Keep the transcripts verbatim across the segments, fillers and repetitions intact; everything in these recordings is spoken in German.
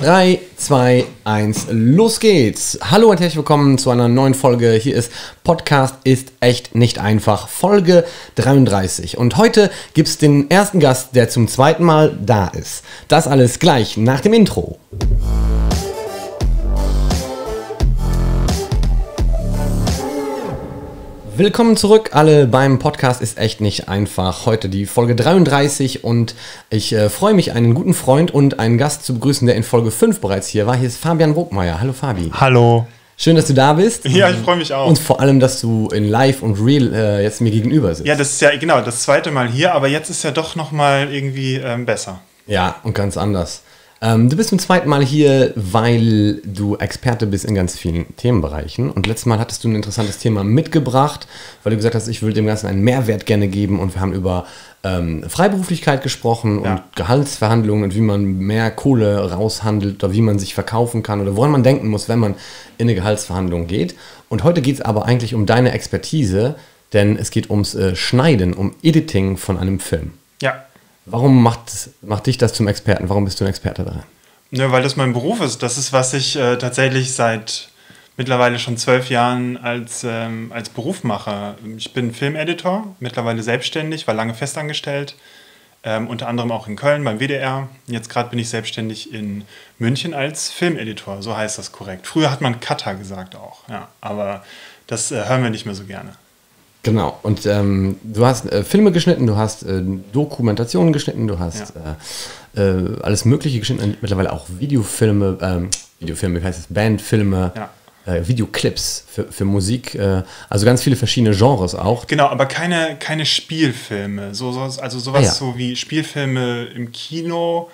drei, zwei, eins, los geht's! Hallo und herzlich willkommen zu einer neuen Folge. Hier ist Podcast ist echt nicht einfach, Folge dreiunddreißig. Und heute gibt's den ersten Gast, der zum zweiten Mal da ist. Das alles gleich nach dem Intro. Willkommen zurück, alle beim Podcast ist echt nicht einfach. Heute die Folge dreiunddreißig und ich äh, freue mich, einen guten Freund und einen Gast zu begrüßen, der in Folge fünf bereits hier war. Hier ist Fabian Brokmeier. Hallo Fabi. Hallo. Schön, dass du da bist. Ja, ich freue mich auch. Und vor allem, dass du in Live und Real äh, jetzt mir gegenüber sitzt. Ja, das ist ja genau das zweite Mal hier, aber jetzt ist ja doch nochmal irgendwie ähm, besser. Ja, und ganz anders. Ähm, du bist zum zweiten Mal hier, weil du Experte bist in ganz vielen Themenbereichen. Und letztes Mal hattest du ein interessantes Thema mitgebracht, weil du gesagt hast, ich will dem Ganzen einen Mehrwert gerne geben. Und wir haben über ähm, Freiberuflichkeit gesprochen, ja, und Gehaltsverhandlungen und wie man mehr Kohle raushandelt oder wie man sich verkaufen kann oder woran man denken muss, wenn man in eine Gehaltsverhandlung geht. Und heute geht es aber eigentlich um deine Expertise, denn es geht ums äh, Schneiden, um Editing von einem Film. Ja. Warum macht, macht dich das zum Experten? Warum bist du ein Experte daran? Ja, weil das mein Beruf ist. Das ist, was ich äh, tatsächlich seit mittlerweile schon zwölf Jahren als, ähm, als Beruf mache. Ich bin Filmeditor, mittlerweile selbstständig, war lange festangestellt, ähm, unter anderem auch in Köln beim W D R. Jetzt gerade bin ich selbstständig in München als Filmeditor, so heißt das korrekt. Früher hat man Cutter gesagt auch, ja, aber das äh, hören wir nicht mehr so gerne. Genau, und ähm, du hast äh, Filme geschnitten, du hast äh, Dokumentationen geschnitten, du hast ja. äh, äh, alles Mögliche geschnitten, mittlerweile auch Videofilme, ähm, Videofilme, wie heißt es, Bandfilme, ja. äh, Videoclips für, für Musik, äh, also ganz viele verschiedene Genres auch. Genau, aber keine, keine Spielfilme, so, so, also sowas ah, ja. so wie Spielfilme im Kino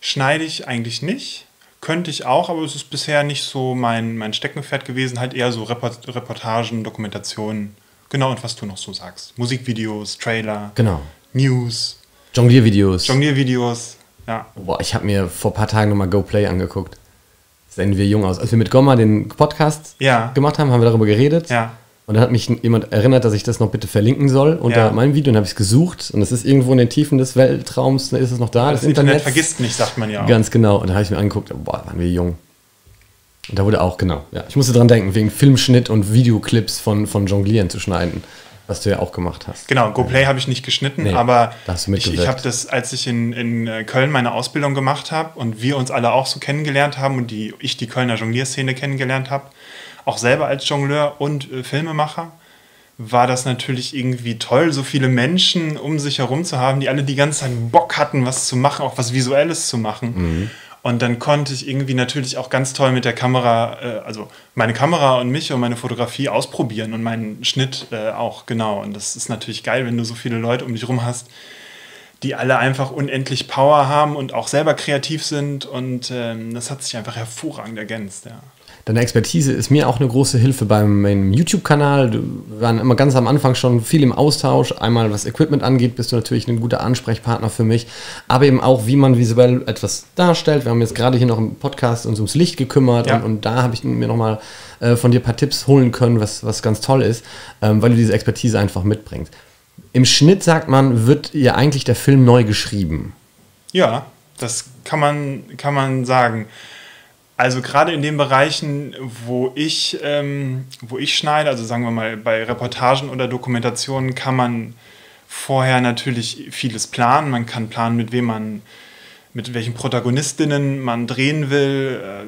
schneide ich eigentlich nicht, könnte ich auch, aber es ist bisher nicht so mein, mein Steckenpferd gewesen, halt eher so Reportagen, Dokumentationen. Genau, und was du noch so sagst. Musikvideos, Trailer, genau. News. Jongliervideos. Jongliervideos, ja. Boah, ich habe mir vor ein paar Tagen nochmal GoPlay angeguckt. Sehen wir jung aus. Als wir mit Goma den Podcast ja. gemacht haben, haben wir darüber geredet. Ja. Und dann hat mich jemand erinnert, dass ich das noch bitte verlinken soll unter ja. meinem Video. Und dann habe ich es gesucht. Und es ist irgendwo in den Tiefen des Weltraums, da ist es noch da. Das, das Internet, Internet vergisst nicht, sagt man ja auch. Ganz genau. Und dann habe ich mir angeguckt, boah, waren wir jung. Und da wurde auch, genau, ja. Ich musste dran denken, wegen Filmschnitt und Videoclips von, von Jonglieren zu schneiden, was du ja auch gemacht hast. Genau, GoPlay ja. habe ich nicht geschnitten, nee, aber ich, ich habe das, als ich in, in Köln meine Ausbildung gemacht habe und wir uns alle auch so kennengelernt haben und die, ich die Kölner Jonglierszene kennengelernt habe, auch selber als Jongleur und äh, Filmemacher, war das natürlich irgendwie toll, so viele Menschen um sich herum zu haben, die alle die ganze Zeit Bock hatten, was zu machen, auch was Visuelles zu machen. Mhm. Und dann konnte ich irgendwie natürlich auch ganz toll mit der Kamera, also meine Kamera und mich und meine Fotografie ausprobieren und meinen Schnitt auch, genau. Und das ist natürlich geil, wenn du so viele Leute um dich rum hast, die alle einfach unendlich Power haben und auch selber kreativ sind. Und das hat sich einfach hervorragend ergänzt, ja. Deine Expertise ist mir auch eine große Hilfe beim meinem YouTube-Kanal. Wir waren immer ganz am Anfang schon viel im Austausch. Einmal was Equipment angeht, bist du natürlich ein guter Ansprechpartner für mich. Aber eben auch, wie man visuell etwas darstellt. Wir haben jetzt gerade hier noch im Podcast uns ums Licht gekümmert. Ja. Und, und da habe ich mir nochmal äh, von dir ein paar Tipps holen können, was, was ganz toll ist, ähm, weil du diese Expertise einfach mitbringst. Im Schnitt, sagt man, wird ja eigentlich der Film neu geschrieben. Ja, das kann man, kann man sagen. Also gerade in den Bereichen, wo ich, ähm, wo ich schneide, also sagen wir mal bei Reportagen oder Dokumentationen, kann man vorher natürlich vieles planen. Man kann planen, mit wem man, mit welchen Protagonistinnen man drehen will, äh,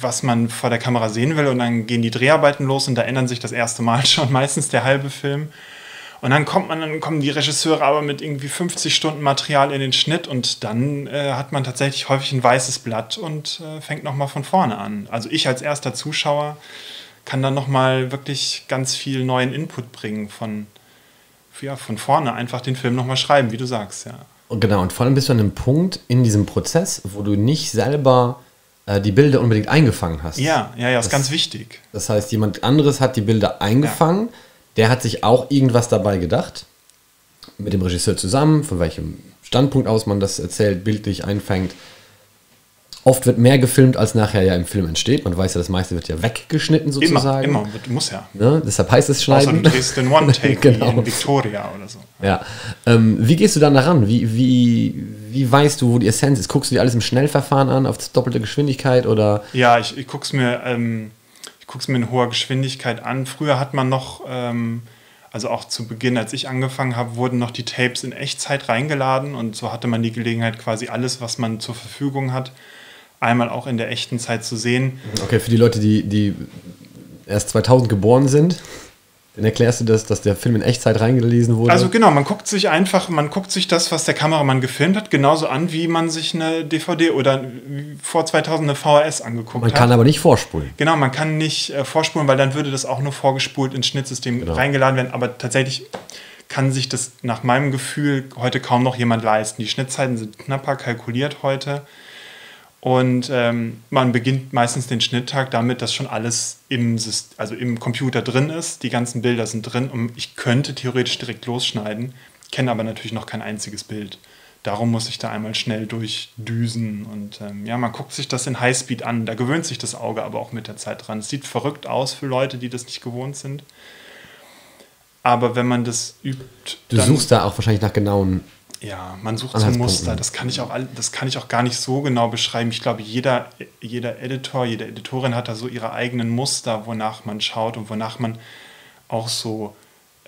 was man vor der Kamera sehen will. Und dann gehen die Dreharbeiten los und da ändern sich das erste Mal schon meistens der halbe Film. Und dann kommt man, dann kommen die Regisseure aber mit irgendwie fünfzig Stunden Material in den Schnitt und dann äh, hat man tatsächlich häufig ein weißes Blatt und äh, fängt nochmal von vorne an. Also ich als erster Zuschauer kann dann nochmal wirklich ganz viel neuen Input bringen von, ja, von vorne, einfach den Film nochmal schreiben, wie du sagst, ja. Genau, und vor allem bist du an einem Punkt in diesem Prozess, wo du nicht selber äh, die Bilder unbedingt eingefangen hast. Ja, ja, ja, das ist ganz wichtig. Das heißt, jemand anderes hat die Bilder eingefangen, ja. Der hat sich auch irgendwas dabei gedacht, mit dem Regisseur zusammen, von welchem Standpunkt aus man das erzählt, bildlich einfängt. Oft wird mehr gefilmt, als nachher ja im Film entsteht. Man weiß ja, das meiste wird ja weggeschnitten sozusagen. Immer, immer, muss ja. Ne? Deshalb heißt es Schneiden. Außer du drehst den One-Take, genau. Wie in Victoria oder so. Ja. Ähm, wie gehst du dann daran? Wie, wie, wie weißt du, wo die Essenz ist? Guckst du dir alles im Schnellverfahren an, auf doppelte Geschwindigkeit oder? Ja, ich, ich guck's mir, ähm, ich guck's mir in hoher Geschwindigkeit an. Früher hat man noch, ähm, also auch zu Beginn, als ich angefangen habe, wurden noch die Tapes in Echtzeit reingeladen und so hatte man die Gelegenheit, quasi alles, was man zur Verfügung hat, einmal auch in der echten Zeit zu sehen. Okay, für die Leute, die, die erst zweitausend geboren sind, dann erklärst du das, dass der Film in Echtzeit reingelesen wurde? Also genau, man guckt sich einfach, man guckt sich das, was der Kameramann gefilmt hat, genauso an, wie man sich eine D V D oder vor zweitausend eine V H S angeguckt man hat. Man kann aber nicht vorspulen. Genau, man kann nicht äh, vorspulen, weil dann würde das auch nur vorgespult ins Schnittsystem genau. reingeladen werden. Aber tatsächlich kann sich das nach meinem Gefühl heute kaum noch jemand leisten. Die Schnittzeiten sind knapper kalkuliert heute. Und ähm, man beginnt meistens den Schnitttag damit, dass schon alles im, System, also im Computer drin ist. Die ganzen Bilder sind drin und ich könnte theoretisch direkt losschneiden, kenne aber natürlich noch kein einziges Bild. Darum muss ich da einmal schnell durchdüsen. Und ähm, ja, man guckt sich das in Highspeed an. Da gewöhnt sich das Auge aber auch mit der Zeit dran. Es sieht verrückt aus für Leute, die das nicht gewohnt sind. Aber wenn man das übt... Du dann suchst da auch wahrscheinlich nach genauen... Ja, man sucht so ein Muster. Das kann ich auch, das kann ich auch gar nicht so genau beschreiben. Ich glaube, jeder, jeder Editor, jede Editorin hat da so ihre eigenen Muster, wonach man schaut und wonach man auch so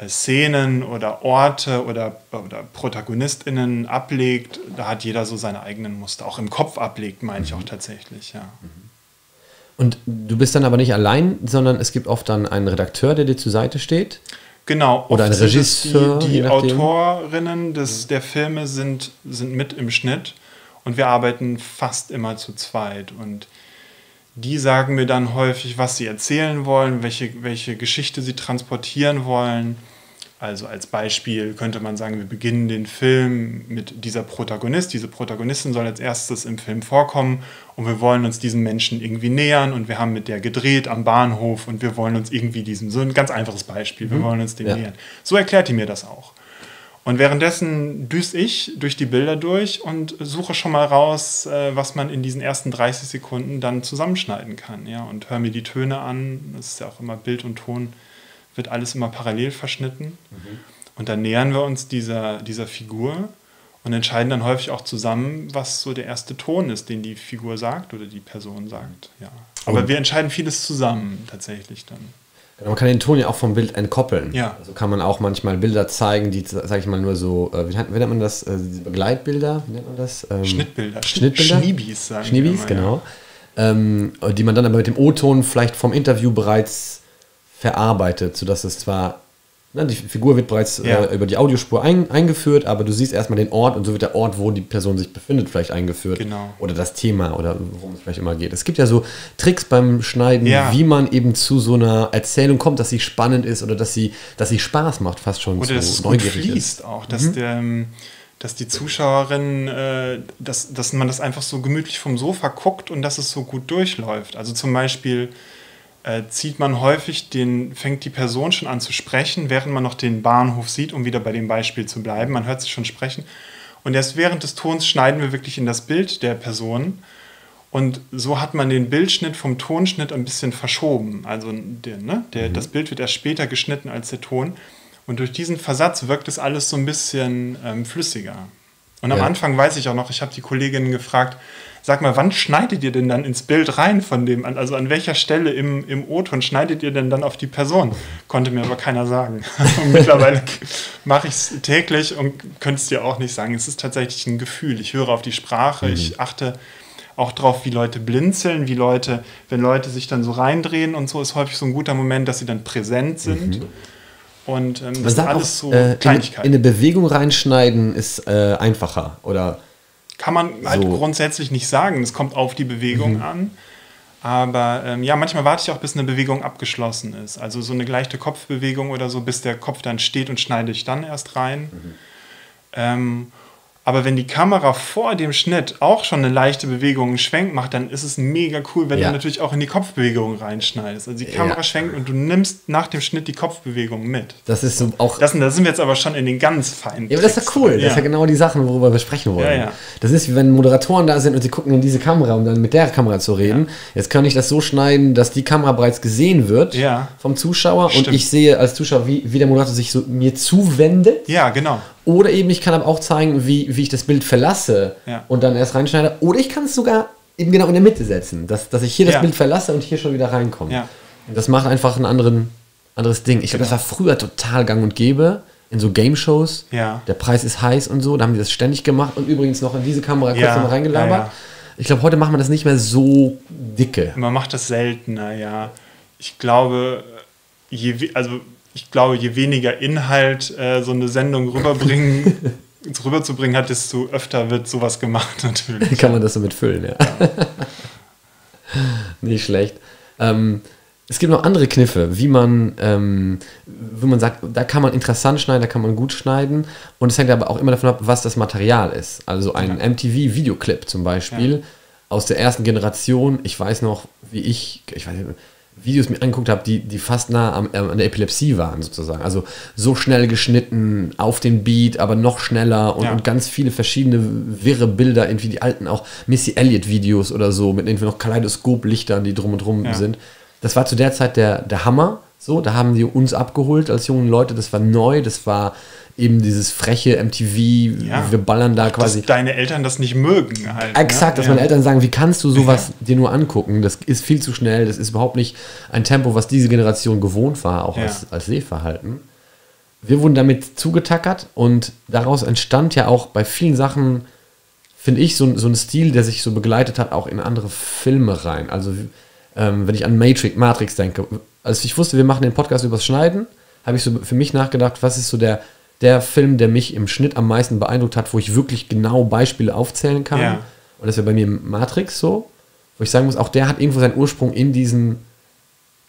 Szenen oder Orte oder, oder ProtagonistInnen ablegt. Da hat jeder so seine eigenen Muster. Auch im Kopf ablegt, meine ich auch tatsächlich, ja. Und du bist dann aber nicht allein, sondern es gibt oft dann einen Redakteur, der dir zur Seite steht. Genau, oder ein Regisseur, die, die Autorinnen des, der Filme sind, sind mit im Schnitt und wir arbeiten fast immer zu zweit und die sagen mir dann häufig, was sie erzählen wollen, welche, welche Geschichte sie transportieren wollen. Also als Beispiel könnte man sagen, wir beginnen den Film mit dieser Protagonist, diese Protagonistin soll als erstes im Film vorkommen und wir wollen uns diesem Menschen irgendwie nähern und wir haben mit der gedreht am Bahnhof und wir wollen uns irgendwie diesem, so ein ganz einfaches Beispiel, wir wollen uns dem ja. nähern. So erklärt die mir das auch. Und währenddessen düse ich durch die Bilder durch und suche schon mal raus, was man in diesen ersten dreißig Sekunden dann zusammenschneiden kann. Ja? Und höre mir die Töne an, das ist ja auch immer Bild und Ton, wird alles immer parallel verschnitten. Mhm. Und dann nähern wir uns dieser, dieser Figur und entscheiden dann häufig auch zusammen, was so der erste Ton ist, den die Figur sagt oder die Person sagt. Ja. Aber und wir entscheiden vieles zusammen tatsächlich dann. Man kann den Ton ja auch vom Bild entkoppeln. Ja. Also kann man auch manchmal Bilder zeigen, die, sag ich mal, nur so, wie nennt man das, Begleitbilder, wie nennt man das? Ähm, Schnittbilder. Schnittbilder. Schniebis sagen Schniebis, wir immer, genau. Ja. Ähm, die man dann aber mit dem O-Ton vielleicht vom Interview bereits verarbeitet, sodass es zwar, na, die Figur wird bereits ja. äh, über die Audiospur ein, eingeführt, aber du siehst erstmal den Ort und so wird der Ort, wo die Person sich befindet, vielleicht eingeführt. Genau. Oder das Thema oder worum es vielleicht immer geht. Es gibt ja so Tricks beim Schneiden, ja. wie man eben zu so einer Erzählung kommt, dass sie spannend ist oder dass sie, dass sie Spaß macht, fast schon oder so neugierig ist. Oder dass es fließt auch, dass mhm. der... dass die Zuschauerin, äh, dass, dass man das einfach so gemütlich vom Sofa guckt und dass es so gut durchläuft. Also zum Beispiel... Äh, zieht man häufig den, fängt die Person schon an zu sprechen, während man noch den Bahnhof sieht, um wieder bei dem Beispiel zu bleiben. Man hört sie schon sprechen. Und erst während des Tons schneiden wir wirklich in das Bild der Person. Und so hat man den Bildschnitt vom Tonschnitt ein bisschen verschoben. Also der, ne? der, mhm. das Bild wird erst später geschnitten als der Ton. Und durch diesen Versatz wirkt es alles so ein bisschen ähm, flüssiger. Und ja. am Anfang weiß ich auch noch, ich habe die Kolleginnen gefragt, sag mal, wann schneidet ihr denn dann ins Bild rein von dem, also an welcher Stelle im, im O-Ton schneidet ihr denn dann auf die Person? Konnte mir aber keiner sagen. Und mittlerweile mache ich es täglich und könnte es dir auch nicht sagen. Es ist tatsächlich ein Gefühl. Ich höre auf die Sprache, mhm. ich achte auch drauf, wie Leute blinzeln, wie Leute, wenn Leute sich dann so reindrehen und so, ist häufig so ein guter Moment, dass sie dann präsent sind. Mhm. Und ähm, das ist alles so äh, Kleinigkeiten. In eine Bewegung reinschneiden ist äh, einfacher, oder... Kann man halt so. grundsätzlich nicht sagen. Es kommt auf die Bewegung mhm. an. Aber ähm, ja, manchmal warte ich auch, bis eine Bewegung abgeschlossen ist. Also so eine leichte Kopfbewegung oder so, bis der Kopf dann steht und schneide ich dann erst rein. Mhm. Ähm, aber wenn die Kamera vor dem Schnitt auch schon eine leichte Bewegung, einen Schwenk macht, dann ist es mega cool, wenn ja. du natürlich auch in die Kopfbewegung reinschneidest. Also die Kamera ja. schwenkt und du nimmst nach dem Schnitt die Kopfbewegung mit. Das ist so auch... Das, da sind wir jetzt aber schon in den ganz feinen... Ja, aber das ist ja cool. Ja. Das ist ja genau die Sachen, worüber wir sprechen wollen. Ja, ja. Das ist, wie wenn Moderatoren da sind und sie gucken in diese Kamera, um dann mit der Kamera zu reden. Ja. Jetzt kann ich das so schneiden, dass die Kamera bereits gesehen wird ja. vom Zuschauer. Stimmt. Und ich sehe als Zuschauer, wie, wie der Moderator sich so mir zuwendet. Ja, genau. Oder eben, ich kann aber auch zeigen, wie, wie ich das Bild verlasse ja. und dann erst reinschneide. Oder ich kann es sogar eben genau in der Mitte setzen, dass, dass ich hier ja. das Bild verlasse und hier schon wieder reinkomme. Ja. Das macht einfach ein anderen, anderes Ding. Ich glaube, genau. das war früher total gang und gäbe in so Game-Shows. Ja. Der Preis ist heiß und so. Da haben die das ständig gemacht und übrigens noch in diese Kamera kurz ja. nochmal reingelabert. Ja, ja. Ich glaube, heute macht man das nicht mehr so dicke. Man macht das seltener, ja. Ich glaube, je, also ich glaube, je weniger Inhalt äh, so eine Sendung rüberbringen, rüberzubringen hat, desto öfter wird sowas gemacht natürlich. Kann man das damit füllen, ja. ja. Nicht schlecht. Ähm, es gibt noch andere Kniffe, wie man, ähm, wie man sagt, da kann man interessant schneiden, da kann man gut schneiden. Und es hängt aber auch immer davon ab, was das Material ist. Also ein ja. M T V-Videoclip zum Beispiel ja. aus der ersten Generation. Ich weiß noch, wie ich, ich weiß nicht, Videos mir angeguckt habe, die, die fast nah am, äh, an der Epilepsie waren sozusagen. Also so schnell geschnitten, auf den Beat, aber noch schneller und, ja. und ganz viele verschiedene wirre Bilder, irgendwie die alten auch Missy Elliott Videos oder so, mit irgendwie noch Kaleidoskoplichtern, die drum und drum ja. sind. Das war zu der Zeit der, der Hammer. So, da haben die uns abgeholt als junge Leute. Das war neu, das war eben dieses freche M T V, ja. wir ballern da quasi. Dass deine Eltern das nicht mögen halt. Exakt, ne? dass ja. meine Eltern sagen, wie kannst du sowas ja. dir nur angucken? Das ist viel zu schnell, das ist überhaupt nicht ein Tempo, was diese Generation gewohnt war, auch ja. als, als Sehverhalten. Wir wurden damit zugetackert und daraus entstand ja auch bei vielen Sachen, finde ich, so, so ein Stil, der sich so begleitet hat, auch in andere Filme rein. Also ähm, wenn ich an Matrix, Matrix denke, als ich wusste, wir machen den Podcast übers Schneiden, habe ich so für mich nachgedacht, was ist so der, der Film, der mich im Schnitt am meisten beeindruckt hat, wo ich wirklich genau Beispiele aufzählen kann. Ja. Und das wäre bei mir Matrix so, wo ich sagen muss, auch der hat irgendwo seinen Ursprung in diesen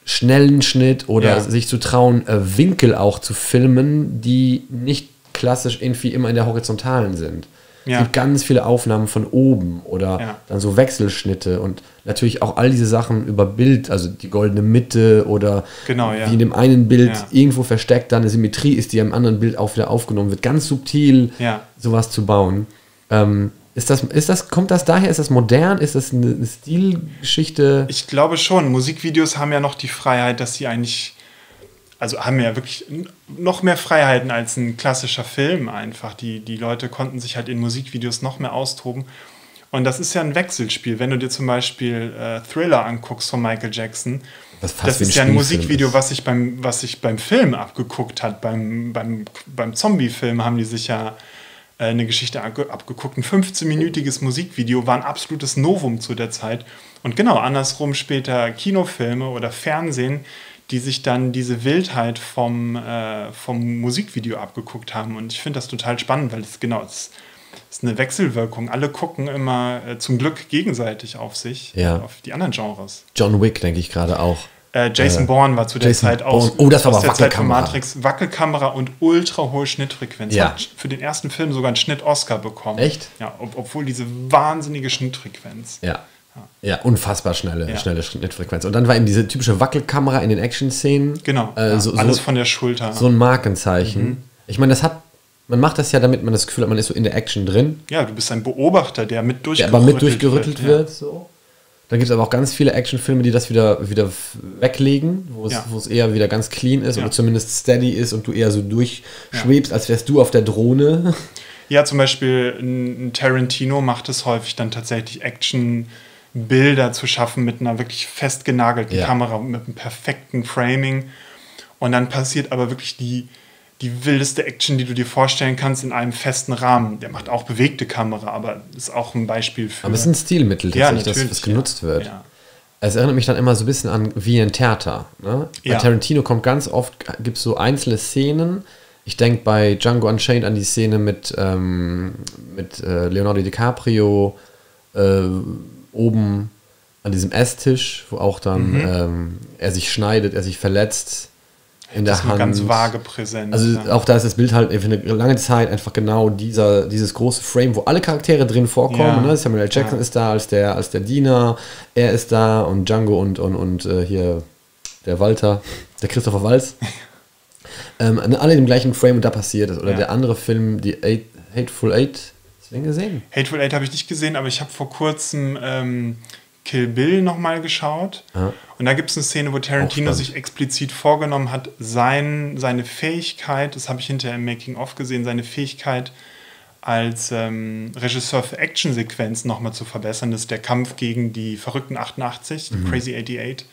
schnellen Schnitt oder ja. sich zu trauen, äh, Winkel auch zu filmen, die nicht klassisch irgendwie immer in der Horizontalen sind. Ja. Es gibt ganz viele Aufnahmen von oben oder ja. dann so Wechselschnitte und natürlich auch all diese Sachen über Bild, also die goldene Mitte oder genau, ja. wie in dem einen Bild ja. irgendwo versteckt dann eine Symmetrie ist, die im anderen Bild auch wieder aufgenommen wird. Ganz subtil ja. sowas zu bauen. Ähm, ist das, ist das, kommt das daher? Ist das modern? Ist das eine, eine Stilgeschichte? Ich glaube schon. Musikvideos haben ja noch die Freiheit, dass sie eigentlich... Also haben ja wirklich noch mehr Freiheiten als ein klassischer Film einfach. Die, die Leute konnten sich halt in Musikvideos noch mehr austoben. Und das ist ja ein Wechselspiel. Wenn du dir zum Beispiel äh, Thriller anguckst von Michael Jackson, das, das ist ja ein Musikvideo, was sich beim, was sich beim Film abgeguckt hat. Beim, beim, beim Zombie-Film haben die sich ja äh, eine Geschichte abgeguckt. Ein fünfzehnminütiges Musikvideo war ein absolutes Novum zu der Zeit. Und genau andersrum später Kinofilme oder Fernsehen, die sich dann diese Wildheit vom, äh, vom Musikvideo abgeguckt haben. Und ich finde das total spannend, weil es genau es ist eine Wechselwirkung. Alle gucken immer äh, zum Glück gegenseitig auf sich, ja. auf die anderen Genres. John Wick denke ich gerade auch. Äh, Jason äh, Bourne war zu der Jason Zeit aus, oh, das war aus der Zeit von Matrix. Wackelkamera und ultra hohe Schnittfrequenz. Ja. Hat für den ersten Film sogar einen Schnitt-Oscar bekommen. Echt? Ja, ob, obwohl diese wahnsinnige Schnittfrequenz. Ja. Ja, unfassbar schnelle, ja. schnelle Schnittfrequenz. Und dann war eben diese typische Wackelkamera in den Action-Szenen. Genau, äh, so, ja, alles so, von der Schulter. So ein Markenzeichen. Mhm. Ich meine, das hat, man macht das ja, damit man das Gefühl hat, man ist so in der Action drin. Ja, du bist ein Beobachter, der mit durchgerüttelt, der aber mit durchgerüttelt wird. wird ja. so. Dann gibt es aber auch ganz viele Actionfilme, die das wieder, wieder weglegen, wo es, ja. wo es eher wieder ganz clean ist ja. oder zumindest steady ist und du eher so durchschwebst, ja. als wärst du auf der Drohne. Ja, zum Beispiel ein Tarantino macht es häufig dann tatsächlich Action- Bilder zu schaffen mit einer wirklich festgenagelten ja. Kamera, mit einem perfekten Framing. Und dann passiert aber wirklich die, die wildeste Action, die du dir vorstellen kannst, in einem festen Rahmen. Der macht auch bewegte Kamera, aber ist auch ein Beispiel für... Aber es ist ein Stilmittel, ja, das, was genutzt ja. wird. Ja. Es erinnert mich dann immer so ein bisschen an wie ein Theater. Ne? Bei ja. Tarantino kommt ganz oft, gibt es so einzelne Szenen. Ich denke bei Django Unchained an die Szene mit, ähm, mit äh, Leonardo DiCaprio, äh, oben an diesem Esstisch, wo auch dann mhm. ähm, er sich schneidet, er sich verletzt in das der Hand. Ganz vage präsent. Also ja. auch da ist das Bild halt für eine lange Zeit einfach genau dieser, dieses große Frame, wo alle Charaktere drin vorkommen. Ja. Ne? Samuel L. Jackson ja. ist da als der, als der Diener, er ist da und Django und, und, und äh, hier der Walter, der Christopher Walz. ähm, alle im gleichen Frame und da passiert es. Oder ja. der andere Film, die Eight, Hateful Eight, gesehen? Hateful Eight habe ich nicht gesehen, aber ich habe vor kurzem ähm, Kill Bill nochmal geschaut. Ja. Und da gibt es eine Szene, wo Tarantino sich explizit vorgenommen hat, sein, seine Fähigkeit, das habe ich hinterher im Making-of gesehen, seine Fähigkeit als ähm, Regisseur für Actionsequenzen nochmal zu verbessern. Das ist der Kampf gegen die verrückten achtundachtzig, mhm. Crazy achtundachtzig.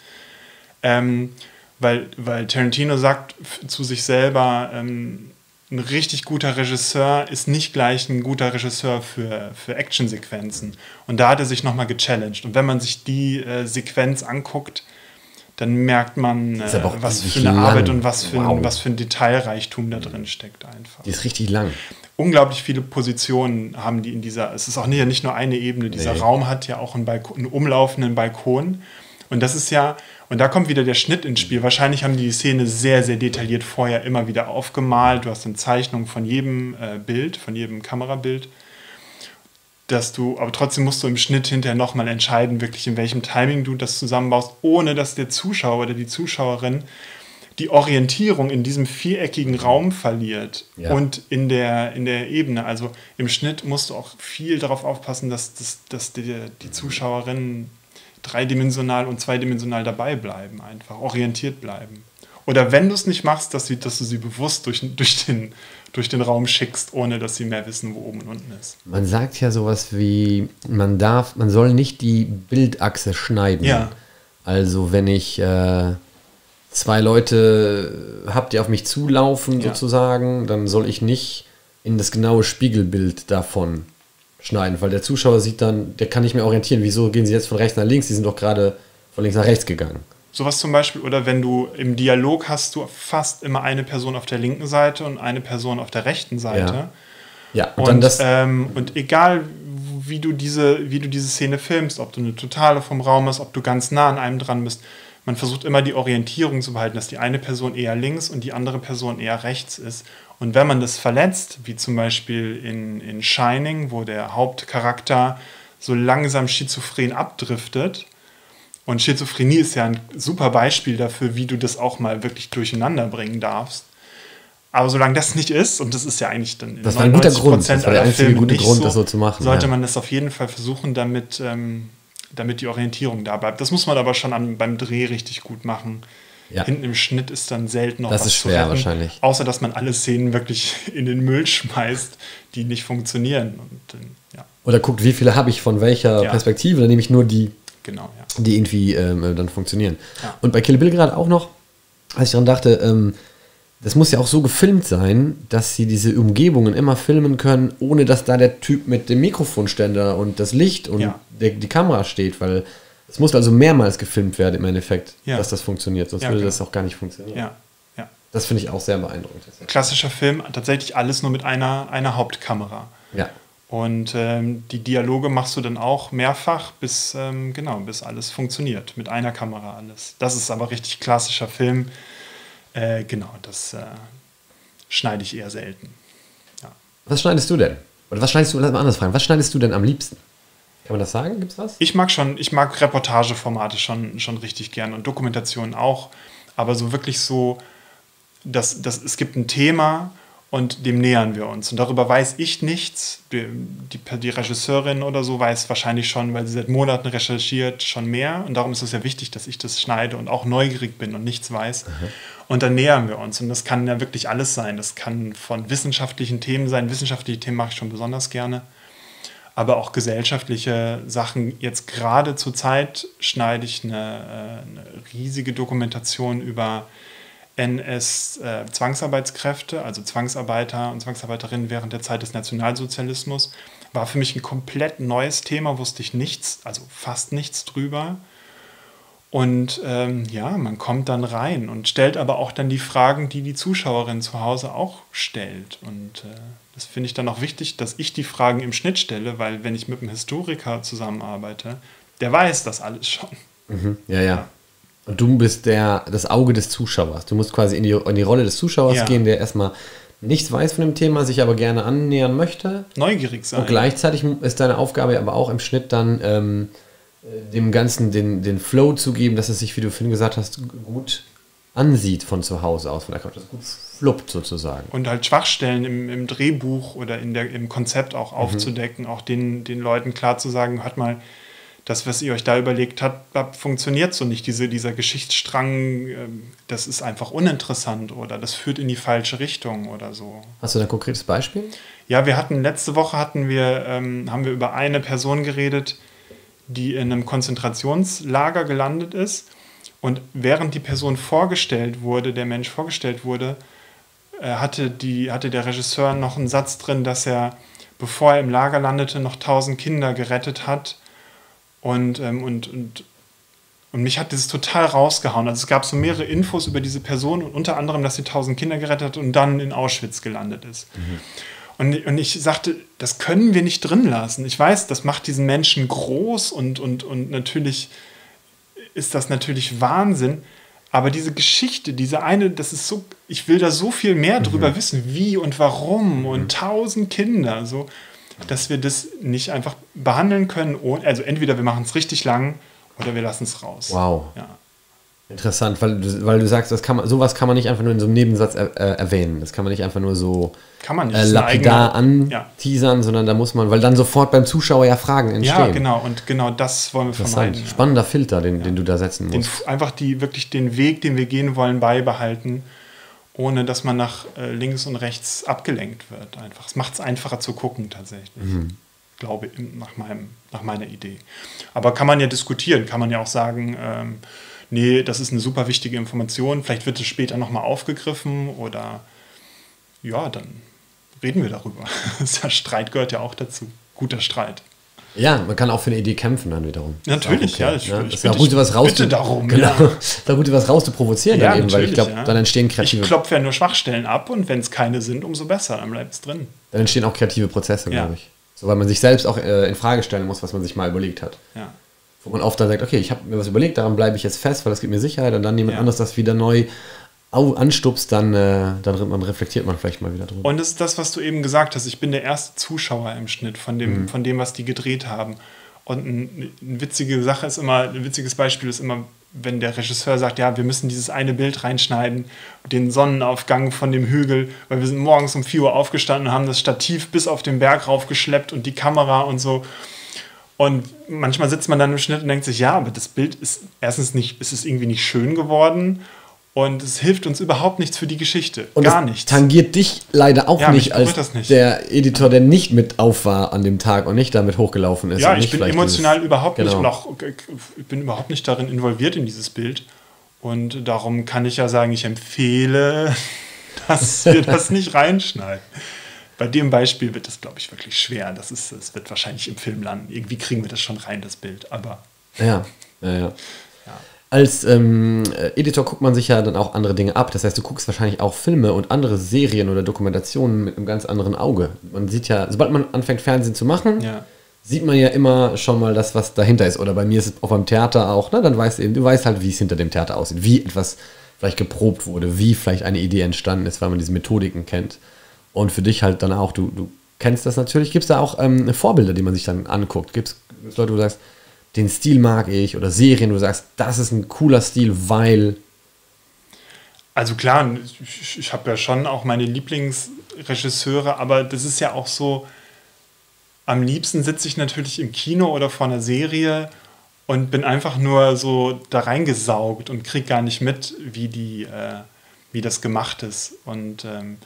Ähm, weil, weil Tarantino sagt zu sich selber, ähm, ein richtig guter Regisseur ist nicht gleich ein guter Regisseur für, für Actionsequenzen. Und da hat er sich nochmal gechallenged. Und wenn man sich die äh, Sequenz anguckt, dann merkt man, äh, was für eine lang. Arbeit und was für, wow. ein, was für ein Detailreichtum da drin steckt einfach. Die ist richtig lang. Unglaublich viele Positionen haben die in dieser, es ist auch nicht, nicht nur eine Ebene, dieser nee. Raum hat ja auch einen, Balkon, einen umlaufenden Balkon. Und das ist ja, und da kommt wieder der Schnitt ins Spiel. Wahrscheinlich haben die die Szene sehr, sehr detailliert vorher immer wieder aufgemalt. Du hast eine Zeichnung von jedem äh, Bild, von jedem Kamerabild. Dass du, aber trotzdem musst du im Schnitt hinterher nochmal entscheiden, wirklich in welchem Timing du das zusammenbaust, ohne dass der Zuschauer oder die Zuschauerin die Orientierung in diesem viereckigen Raum verliert ja. und in der, in der Ebene. Also im Schnitt musst du auch viel darauf aufpassen, dass, dass, dass die, die Zuschauerinnen dreidimensional und zweidimensional dabei bleiben, einfach orientiert bleiben. Oder wenn du es nicht machst, dass, sie, dass du sie bewusst durch, durch, den, durch den Raum schickst, ohne dass sie mehr wissen, wo oben und unten ist. Man sagt ja sowas wie, man darf, man soll nicht die Bildachse schneiden. Ja. Also wenn ich äh, zwei Leute habe, die auf mich zulaufen ja. sozusagen, dann soll ich nicht in das genaue Spiegelbild davon schneiden, weil der Zuschauer sieht dann, der kann nicht mehr orientieren, wieso gehen sie jetzt von rechts nach links, die sind doch gerade von links nach rechts gegangen. Sowas zum Beispiel, oder wenn du im Dialog hast du fast immer eine Person auf der linken Seite und eine Person auf der rechten Seite. Ja, ja und, und, dann das ähm, und egal, wie du, diese, wie du diese Szene filmst, ob du eine Totale vom Raum hast, ob du ganz nah an einem dran bist, man versucht immer die Orientierung zu behalten, dass die eine Person eher links und die andere Person eher rechts ist. Und wenn man das verletzt, wie zum Beispiel in, in Shining, wo der Hauptcharakter so langsam schizophren abdriftet, und Schizophrenie ist ja ein super Beispiel dafür, wie du das auch mal wirklich durcheinander bringen darfst. Aber solange das nicht ist, und das ist ja eigentlich dann in neunzig Prozent aller Filme nicht so, das so zu machen, sollte ja. man das auf jeden Fall versuchen, damit, ähm, damit die Orientierung da bleibt. Das muss man aber schon an, beim Dreh richtig gut machen. Ja. Hinten im Schnitt ist dann selten noch das was ist schwer zu retten, wahrscheinlich. Außer dass man alle Szenen wirklich in den Müll schmeißt, die nicht funktionieren. Und, ja. Oder guckt, wie viele habe ich von welcher ja. Perspektive, dann nehme ich nur die, genau, ja. die irgendwie ähm, dann funktionieren. Ja. Und bei Kill Bill gerade auch noch, als ich daran dachte, ähm, das muss ja auch so gefilmt sein, dass sie diese Umgebungen immer filmen können, ohne dass da der Typ mit dem Mikrofonständer und das Licht und ja. der, die Kamera steht, weil es muss also mehrmals gefilmt werden im Endeffekt, ja. dass das funktioniert. Sonst ja, würde klar. das auch gar nicht funktionieren. Ja. Ja. Das finde ich auch sehr beeindruckend. Klassischer Film, tatsächlich alles nur mit einer, einer Hauptkamera. Ja. Und ähm, die Dialoge machst du dann auch mehrfach, bis, ähm, genau, bis alles funktioniert. Mit einer Kamera alles. Das ist aber richtig klassischer Film. Äh, genau, das äh, schneide ich eher selten. Ja. Was schneidest du denn? Oder was schneidest du, lass mal anders fragen, was schneidest du denn am liebsten? Kann man das sagen? Gibt's was? Ich mag schon, ich mag Reportageformate schon, schon richtig gern und Dokumentationen auch, aber so wirklich so, dass, dass es gibt ein Thema und dem nähern wir uns. Und darüber weiß ich nichts. Die, die, die Regisseurin oder so weiß wahrscheinlich schon, weil sie seit Monaten recherchiert, schon mehr. Und darum ist es ja wichtig, dass ich das schneide und auch neugierig bin und nichts weiß. Mhm. Und dann nähern wir uns. Und das kann ja wirklich alles sein. Das kann von wissenschaftlichen Themen sein. Wissenschaftliche Themen mache ich schon besonders gerne. Aber auch gesellschaftliche Sachen. Jetzt gerade zur Zeit schneide ich eine, eine riesige Dokumentation über N S-Zwangsarbeitskräfte, also Zwangsarbeiter und Zwangsarbeiterinnen während der Zeit des Nationalsozialismus. War für mich ein komplett neues Thema, wusste ich nichts, also fast nichts drüber. Und ähm, ja, man kommt dann rein und stellt aber auch dann die Fragen, die die Zuschauerin zu Hause auch stellt. Und äh, das finde ich dann auch wichtig, dass ich die Fragen im Schnitt stelle, weil wenn ich mit einem Historiker zusammenarbeite, der weiß das alles schon. Mhm, ja, ja. Und du bist der, das Auge des Zuschauers. Du musst quasi in die, in die Rolle des Zuschauers ja. gehen, der erstmal nichts weiß von dem Thema, sich aber gerne annähern möchte. Neugierig sein. Und gleichzeitig ist deine Aufgabe aber auch im Schnitt dann ähm, dem Ganzen den, den Flow zu geben, dass es sich, wie du vorhin gesagt hast, gut ansieht von zu Hause aus, von der Kamera, gut fluppt sozusagen. Und halt Schwachstellen im, im Drehbuch oder in der, im Konzept auch aufzudecken, mhm. auch den, den Leuten klar zu sagen, hört mal, das, was ihr euch da überlegt habt, funktioniert so nicht. Diese, dieser Geschichtsstrang, das ist einfach uninteressant oder das führt in die falsche Richtung oder so. Hast du da ein konkretes Beispiel? Ja, wir hatten letzte Woche hatten wir, ähm, haben wir über eine Person geredet, die in einem Konzentrationslager gelandet ist. Und während die Person vorgestellt wurde, der Mensch vorgestellt wurde, äh, hatte, die, hatte der Regisseur noch einen Satz drin, dass er, bevor er im Lager landete, noch tausend Kinder gerettet hat. Und, ähm, und, und, und mich hat das total rausgehauen. Also es gab so mehrere Infos über diese Person, und unter anderem, dass sie tausend Kinder gerettet hat und dann in Auschwitz gelandet ist. Mhm. Und, und ich sagte, das können wir nicht drin lassen. Ich weiß, das macht diesen Menschen groß und, und, und natürlich ist das natürlich Wahnsinn. Aber diese Geschichte, diese eine, das ist so, ich will da so viel mehr drüber mhm. wissen, wie und warum und mhm. tausend Kinder, so, dass wir das nicht einfach behandeln können. Also entweder wir machen es richtig lang oder wir lassen es raus. Wow. Ja. Interessant, weil du, weil du sagst, das kann man, sowas kann man nicht einfach nur in so einem Nebensatz er, äh, erwähnen. Das kann man nicht einfach nur so kann man nicht, äh, lapidar eigene, anteasern, ja. sondern da muss man, weil dann sofort beim Zuschauer ja Fragen entstehen. Ja, genau. Und genau das wollen wir vermeiden. Spannender Filter, den, ja. den du da setzen musst. Den, einfach die, wirklich den Weg, den wir gehen wollen, beibehalten, ohne dass man nach äh, links und rechts abgelenkt wird. Einfach. Es macht es einfacher zu gucken tatsächlich. Mhm. Glaube ich, nach, meinem, nach meiner Idee. Aber kann man ja diskutieren, kann man ja auch sagen, ähm, nee, das ist eine super wichtige Information, vielleicht wird es später nochmal aufgegriffen oder ja, dann reden wir darüber. Der Streit gehört ja auch dazu. Guter Streit. Ja, man kann auch für eine Idee kämpfen dann wiederum. Natürlich, okay. ja. Ich, ja, das ich, bitte, was raus bitte zu, darum. Genau, ja. Da gut, was raus zu provozieren ja, dann eben, weil ich glaube, ja. dann entstehen kreative... Ich klopfe ja nur Schwachstellen ab und wenn es keine sind, umso besser, dann bleibt es drin. Dann entstehen auch kreative Prozesse, ja. glaube ich. So, weil man sich selbst auch äh, in Frage stellen muss, was man sich mal überlegt hat. Ja. Wo man oft dann sagt, okay, ich habe mir was überlegt, daran bleibe ich jetzt fest, weil das gibt mir Sicherheit und dann jemand ja. anderes das wieder neu anstupst, dann, äh, dann man reflektiert man vielleicht mal wieder drüber. Und das ist das, was du eben gesagt hast, ich bin der erste Zuschauer im Schnitt von dem, mhm. von dem was die gedreht haben. Und ein, eine witzige Sache ist immer, ein witziges Beispiel ist immer, wenn der Regisseur sagt, ja, wir müssen dieses eine Bild reinschneiden, den Sonnenaufgang von dem Hügel, weil wir sind morgens um vier Uhr aufgestanden und haben das Stativ bis auf den Berg raufgeschleppt und die Kamera und so. Und manchmal sitzt man dann im Schnitt und denkt sich, ja, aber das Bild ist erstens nicht, es ist irgendwie nicht schön geworden und es hilft uns überhaupt nichts für die Geschichte. Und gar nichts. Tangiert dich leider auch ja, nicht als das nicht. Der Editor, der nicht mit auf war an dem Tag und nicht damit hochgelaufen ist. Ja, und ich nicht bin emotional dieses, überhaupt nicht genau. und auch, ich bin überhaupt nicht darin involviert in dieses Bild. Und darum kann ich ja sagen, ich empfehle, dass wir das nicht reinschneiden. Bei dem Beispiel wird das, glaube ich, wirklich schwer. Das ist, es wird wahrscheinlich im Film landen. Irgendwie kriegen wir das schon rein, das Bild. Aber ja, ja, ja. ja. Als ähm, Editor guckt man sich ja dann auch andere Dinge ab. Das heißt, du guckst wahrscheinlich auch Filme und andere Serien oder Dokumentationen mit einem ganz anderen Auge. Man sieht ja, sobald man anfängt, Fernsehen zu machen, ja. sieht man ja immer schon mal das, was dahinter ist. Oder bei mir ist es auch beim Theater auch. Na, dann weißt du eben, du weißt halt, wie es hinter dem Theater aussieht, wie etwas vielleicht geprobt wurde, wie vielleicht eine Idee entstanden ist, weil man diese Methodiken kennt. Und für dich halt dann auch, du, du kennst das natürlich, gibt es da auch ähm, Vorbilder, die man sich dann anguckt? Gibt es Leute, wo du sagst, den Stil mag ich oder Serien, wo du sagst, das ist ein cooler Stil, weil... Also klar, ich, ich habe ja schon auch meine Lieblingsregisseure, aber das ist ja auch so, am liebsten sitze ich natürlich im Kino oder vor einer Serie und bin einfach nur so da reingesaugt und kriege gar nicht mit, wie, die, äh, wie das gemacht ist. Und... Ähm,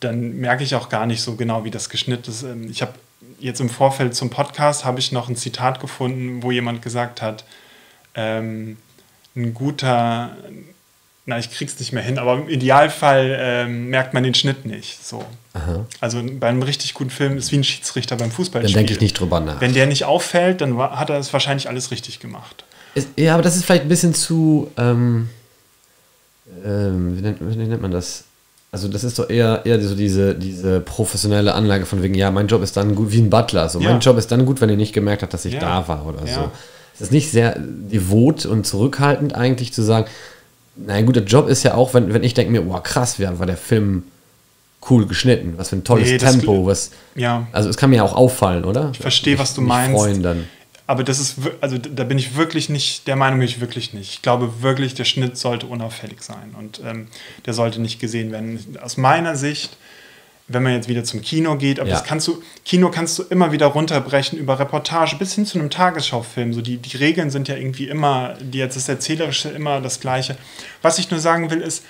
dann merke ich auch gar nicht so genau, wie das geschnitten ist. Ich habe jetzt im Vorfeld zum Podcast habe ich noch ein Zitat gefunden, wo jemand gesagt hat, ähm, ein guter, na, ich krieg's nicht mehr hin, aber im Idealfall ähm, merkt man den Schnitt nicht. So. Aha. Also bei einem richtig guten Film ist wie ein Schiedsrichter beim Fußballspiel. Dann denke ich nicht drüber nach. Wenn der nicht auffällt, dann hat er es wahrscheinlich alles richtig gemacht. Ist, ja, aber das ist vielleicht ein bisschen zu, ähm, ähm, wie nennt, wie nennt man das? Also das ist doch eher, eher so diese, diese professionelle Anlage von wegen, ja, mein Job ist dann gut, wie ein Butler. So. Ja. Mein Job ist dann gut, wenn ihr nicht gemerkt habt, dass ich ja. da war oder ja. so. Es ist nicht sehr devot und zurückhaltend eigentlich zu sagen, naja, guter Job ist ja auch, wenn, wenn ich denke mir, wow, krass, war der Film cool geschnitten, was für ein tolles nee, Tempo. Das, was, ja. Also es kann mir ja auch auffallen, oder? Ich verstehe, was du meinst. Freuen dann. Aber das ist, also da bin ich wirklich nicht, der Meinung bin ich wirklich nicht. Ich glaube wirklich, der Schnitt sollte unauffällig sein und ähm, der sollte nicht gesehen werden. Aus meiner Sicht wenn man jetzt wieder zum Kino geht, aber ja. das kannst du, Kino kannst du immer wieder runterbrechen über Reportage bis hin zu einem Tagesschaufilm. So die, die Regeln sind ja irgendwie immer, die jetzt das Erzählerische immer das Gleiche. Was ich nur sagen will, ist,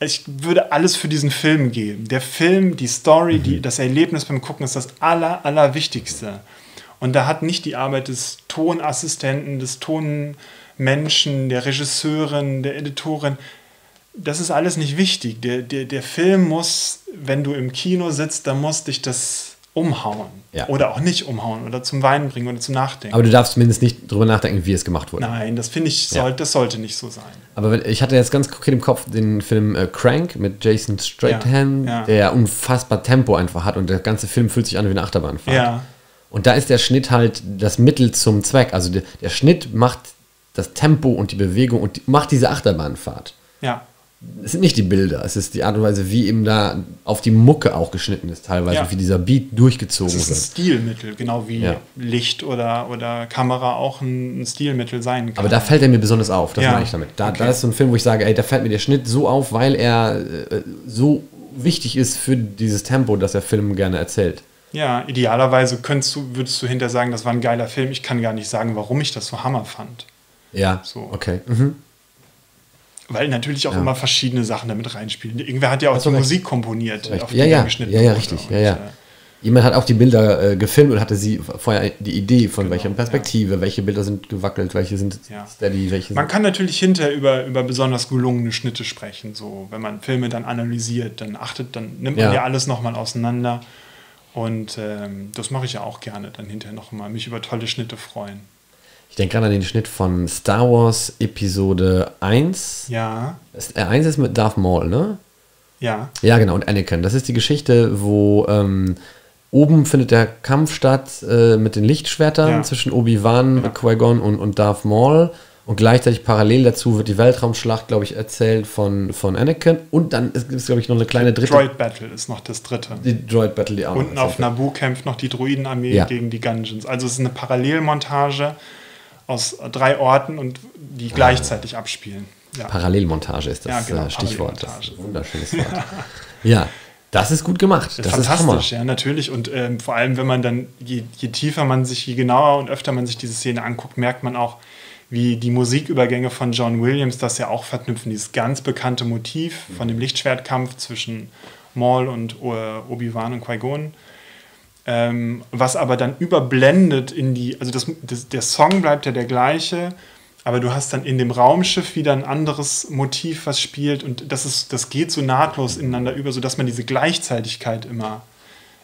ich würde alles für diesen Film geben. Der Film, die Story, mhm. die, das Erlebnis beim Gucken ist das aller, aller Wichtigste. Und da hat nicht die Arbeit des Tonassistenten, des Tonmenschen, der Regisseurin, der Editorin, das ist alles nicht wichtig. Der, der, der Film muss, wenn du im Kino sitzt, dann muss dich das umhauen. Ja. Oder auch nicht umhauen oder zum Weinen bringen oder zum Nachdenken. Aber du darfst zumindest nicht drüber nachdenken, wie es gemacht wurde. Nein, das finde ich, soll, ja. das sollte nicht so sein. Aber ich hatte jetzt ganz konkret im Kopf den Film äh, Crank mit Jason Statham, ja. ja. der unfassbar Tempo einfach hat und der ganze Film fühlt sich an wie eine Achterbahnfahrt. Ja. Und da ist der Schnitt halt das Mittel zum Zweck. Also der, der Schnitt macht das Tempo und die Bewegung und die, macht diese Achterbahnfahrt. Ja. Es sind nicht die Bilder, es ist die Art und Weise, wie eben da auf die Mucke auch geschnitten ist teilweise, ja. wie dieser Beat durchgezogen wird. Das ist ein Stilmittel, genau wie ja. Licht oder, oder Kamera auch ein Stilmittel sein kann. Aber da fällt er mir besonders auf, das ja. meine ich damit. Da, okay. da ist so ein Film, wo ich sage, ey, da fällt mir der Schnitt so auf, weil er äh, so wichtig ist für dieses Tempo, das der Film gerne erzählt. Ja, idealerweise könntest du, würdest du hinterher sagen, das war ein geiler Film, ich kann gar nicht sagen, warum ich das so Hammer fand. Ja, so. Okay. Mhm. Weil natürlich auch ja. immer verschiedene Sachen damit reinspielen. Irgendwer hat ja auch also die recht. Musik komponiert, auf die ja, ja. geschnitten Ja, ja, richtig. Ja, ja. Jemand hat auch die Bilder äh, gefilmt und hatte sie vorher die Idee von genau, welcher Perspektive, ja. welche Bilder sind gewackelt, welche sind ja. steady, welche Man sind kann natürlich hinterher über, über besonders gelungene Schnitte sprechen. So, wenn man Filme dann analysiert, dann achtet, dann nimmt man ja, ja alles nochmal auseinander. Und ähm, das mache ich ja auch gerne, dann hinterher nochmal mich über tolle Schnitte freuen. Ich denke gerade an den Schnitt von Star Wars Episode eins. Ja. eins ist mit Darth Maul, ne? Ja. Ja, genau, und Anakin. Das ist die Geschichte, wo ähm, oben findet der Kampf statt äh, mit den Lichtschwertern ja. zwischen Obi-Wan, ja. Qui-Gon und, und Darth Maul. Und gleichzeitig parallel dazu wird die Weltraumschlacht, glaube ich, erzählt von, von Anakin. Und dann gibt es, glaube ich, noch eine kleine dritte. Die Droid Battle ist noch das dritte. Die Droid Battle, die auch Unten auf Naboo kämpft noch die Droidenarmee ja. gegen die Gungans. Also es ist eine Parallelmontage aus drei Orten und die ah, gleichzeitig abspielen. Ja. Parallelmontage ist das ja, genau, Stichwort. Das ist ein wunderschönes Wort. ja, das ist gut gemacht. Das, das ist fantastisch, ja, natürlich. Und ähm, vor allem, wenn man dann, je, je tiefer man sich, je genauer und öfter man sich diese Szene anguckt, merkt man auch, wie die Musikübergänge von John Williams das ja auch verknüpfen. Dieses ganz bekannte Motiv mhm. von dem Lichtschwertkampf zwischen Maul und äh, Obi-Wan und Qui-Gon. Ähm, was aber dann überblendet in die, also das, das, der Song bleibt ja der gleiche, aber du hast dann in dem Raumschiff wieder ein anderes Motiv, was spielt und das, ist, das geht so nahtlos ineinander über, sodass man diese Gleichzeitigkeit immer,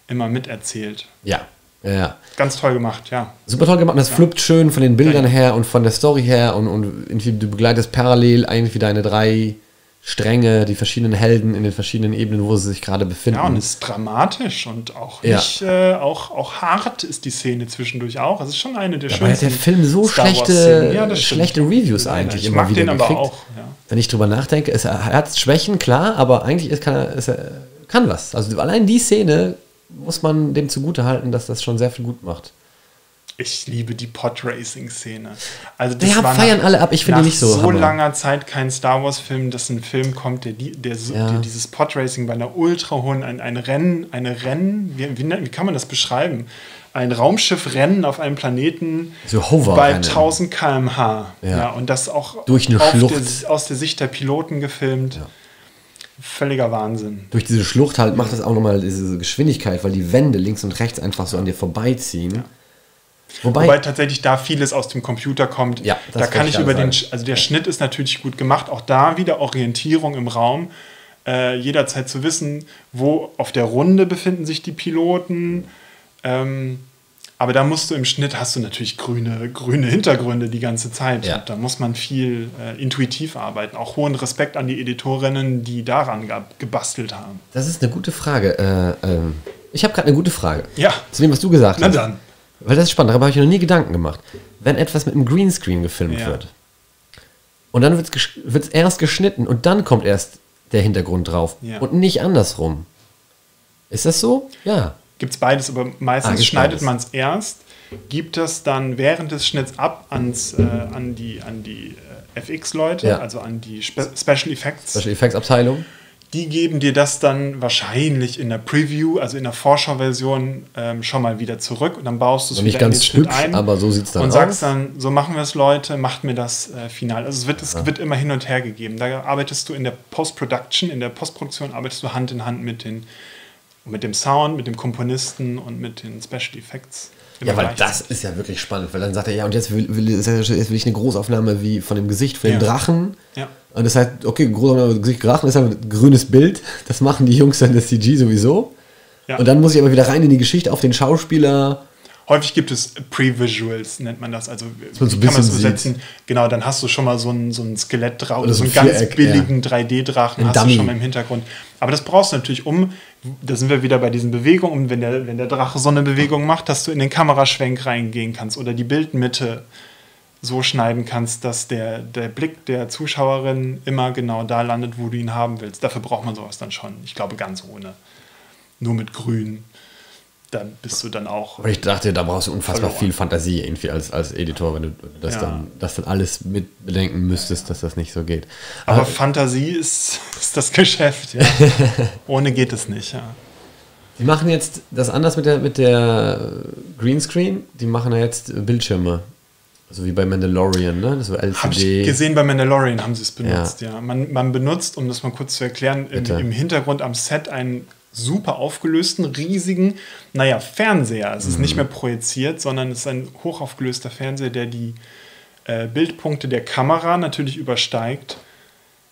immer miterzählt. Ja. Ja. Ganz toll gemacht, ja. Super toll gemacht. Das ja. flippt schön von den Bildern ja. her und von der Story her und, und du begleitest parallel irgendwie deine drei Stränge, die verschiedenen Helden in den verschiedenen Ebenen, wo sie sich gerade befinden. Ja, und es ist dramatisch und auch nicht, ja. äh, auch, auch hart ist die Szene zwischendurch auch. Es ist schon eine der ja, schönsten. Weil der Film so schlechte, ja, schlechte Reviews eigentlich ich immer mag wieder den gekriegt. Aber auch, ja. Wenn ich drüber nachdenke, es, er hat Schwächen, klar, aber eigentlich ist, kann er ist, kann was. Also allein die Szene muss man dem zugutehalten, dass das schon sehr viel gut macht. Ich liebe die Pod-Racing-Szene. Also das ja, war feiern nach, alle ab, ich finde nicht so. so langer Zeit kein Star Wars-Film, dass ein Film kommt, der, der, ja. der dieses Pod-Racing bei einer ultra hohen, ein, ein Rennen, eine Rennen, wie, wie, wie kann man das beschreiben? Ein Raumschiffrennen auf einem Planeten so Hover bei tausend Kilometer pro Stunde. Ja. Ja, und das auch durch eine Schlucht. Der, aus der Sicht der Piloten gefilmt. Ja. Völliger Wahnsinn. Durch diese Schlucht halt macht das auch nochmal diese Geschwindigkeit, weil die Wände links und rechts einfach so an dir vorbeiziehen. Ja. Wobei, Wobei tatsächlich da vieles aus dem Computer kommt. Ja, das da kann ich über den, also der Schnitt ist natürlich gut gemacht. Auch da wieder Orientierung im Raum. Äh, jederzeit zu wissen, wo auf der Runde befinden sich die Piloten. Ähm, aber da musst du im Schnitt, hast du natürlich grüne, grüne Hintergründe die ganze Zeit. Ja. Da muss man viel äh, intuitiv arbeiten. Auch hohen Respekt an die Editorinnen, die daran gab, gebastelt haben. Das ist eine gute Frage. Äh, ähm, ich habe gerade eine gute Frage. Ja. Zu dem, was du gesagt Na hast. Na dann. Weil das ist spannend, darüber habe ich noch nie Gedanken gemacht. Wenn etwas mit einem Greenscreen gefilmt ja. wird und dann wird es gesch erst geschnitten und dann kommt erst der Hintergrund drauf ja. und nicht andersrum. Ist das so? Ja. Gibt es beides, aber meistens ah, schneidet man es erst, gibt das dann während des Schnitts ab ans, äh, an die, an die äh, F X-Leute, ja. also an die Spe Special Effects. Special Effects-Abteilung. die geben dir das dann wahrscheinlich in der Preview, also in der Vorschauversion, ähm, schon mal wieder zurück. Und dann baust du es wieder ganz hübsch ein. Aber so sieht's dann aus. Und sagst dann, so machen wir es, Leute, macht mir das äh, final. Also es wird, es wird immer hin und her gegeben. Da arbeitest du in der Post-Production, in der Postproduktion arbeitest du Hand in Hand mit, den, mit dem Sound, mit dem Komponisten und mit den Special Effects. Ja, weil das ist ja wirklich spannend, weil dann sagt er, ja, und jetzt will, will, jetzt will ich eine Großaufnahme wie von dem Gesicht, von dem ja. Drachen. Ja. Und das heißt, okay, Großaufnahme Gesicht Drachen ist halt ein grünes Bild, das machen die Jungs dann das C G sowieso. Ja. Und dann muss ich aber wieder rein in die Geschichte auf den Schauspieler. Häufig gibt es Pre-Visuals, nennt man das, also das man so ein kann man es übersetzen. Genau, dann hast du schon mal so ein, so ein Skelett drauf, oder so, so einen Viereck, ganz billigen ja. drei D Drachen ein hast Dummy. Du schon mal im Hintergrund. Aber das brauchst du natürlich, um, da sind wir wieder bei diesen Bewegungen, wenn der, wenn der Drache so eine Bewegung macht, dass du in den Kameraschwenk reingehen kannst oder die Bildmitte so schneiden kannst, dass der, der Blick der Zuschauerin immer genau da landet, wo du ihn haben willst. Dafür braucht man sowas dann schon. Ich glaube, ganz ohne. Nur mit Grün. Dann bist du dann auch. Aber ich dachte, da brauchst du unfassbar verloren. Viel Fantasie irgendwie als, als Editor, wenn du das, ja. dann, das dann alles mitbedenken müsstest, ja. dass das nicht so geht. Aber, Aber Fantasie ist, ist das Geschäft. Ja. Ohne geht es nicht. Ja. Die machen jetzt das anders mit der, mit der Greenscreen. Die machen ja jetzt Bildschirme. So wie bei Mandalorian, ne? Das war L C D. Hab ich gesehen, bei Mandalorian haben sie es benutzt. Ja. Ja. Man, man benutzt, um das mal kurz zu erklären, im, im Hintergrund am Set einen super aufgelösten, riesigen, naja, Fernseher. Es ist mhm. nicht mehr projiziert, sondern es ist ein hochaufgelöster Fernseher, der die äh, Bildpunkte der Kamera natürlich übersteigt.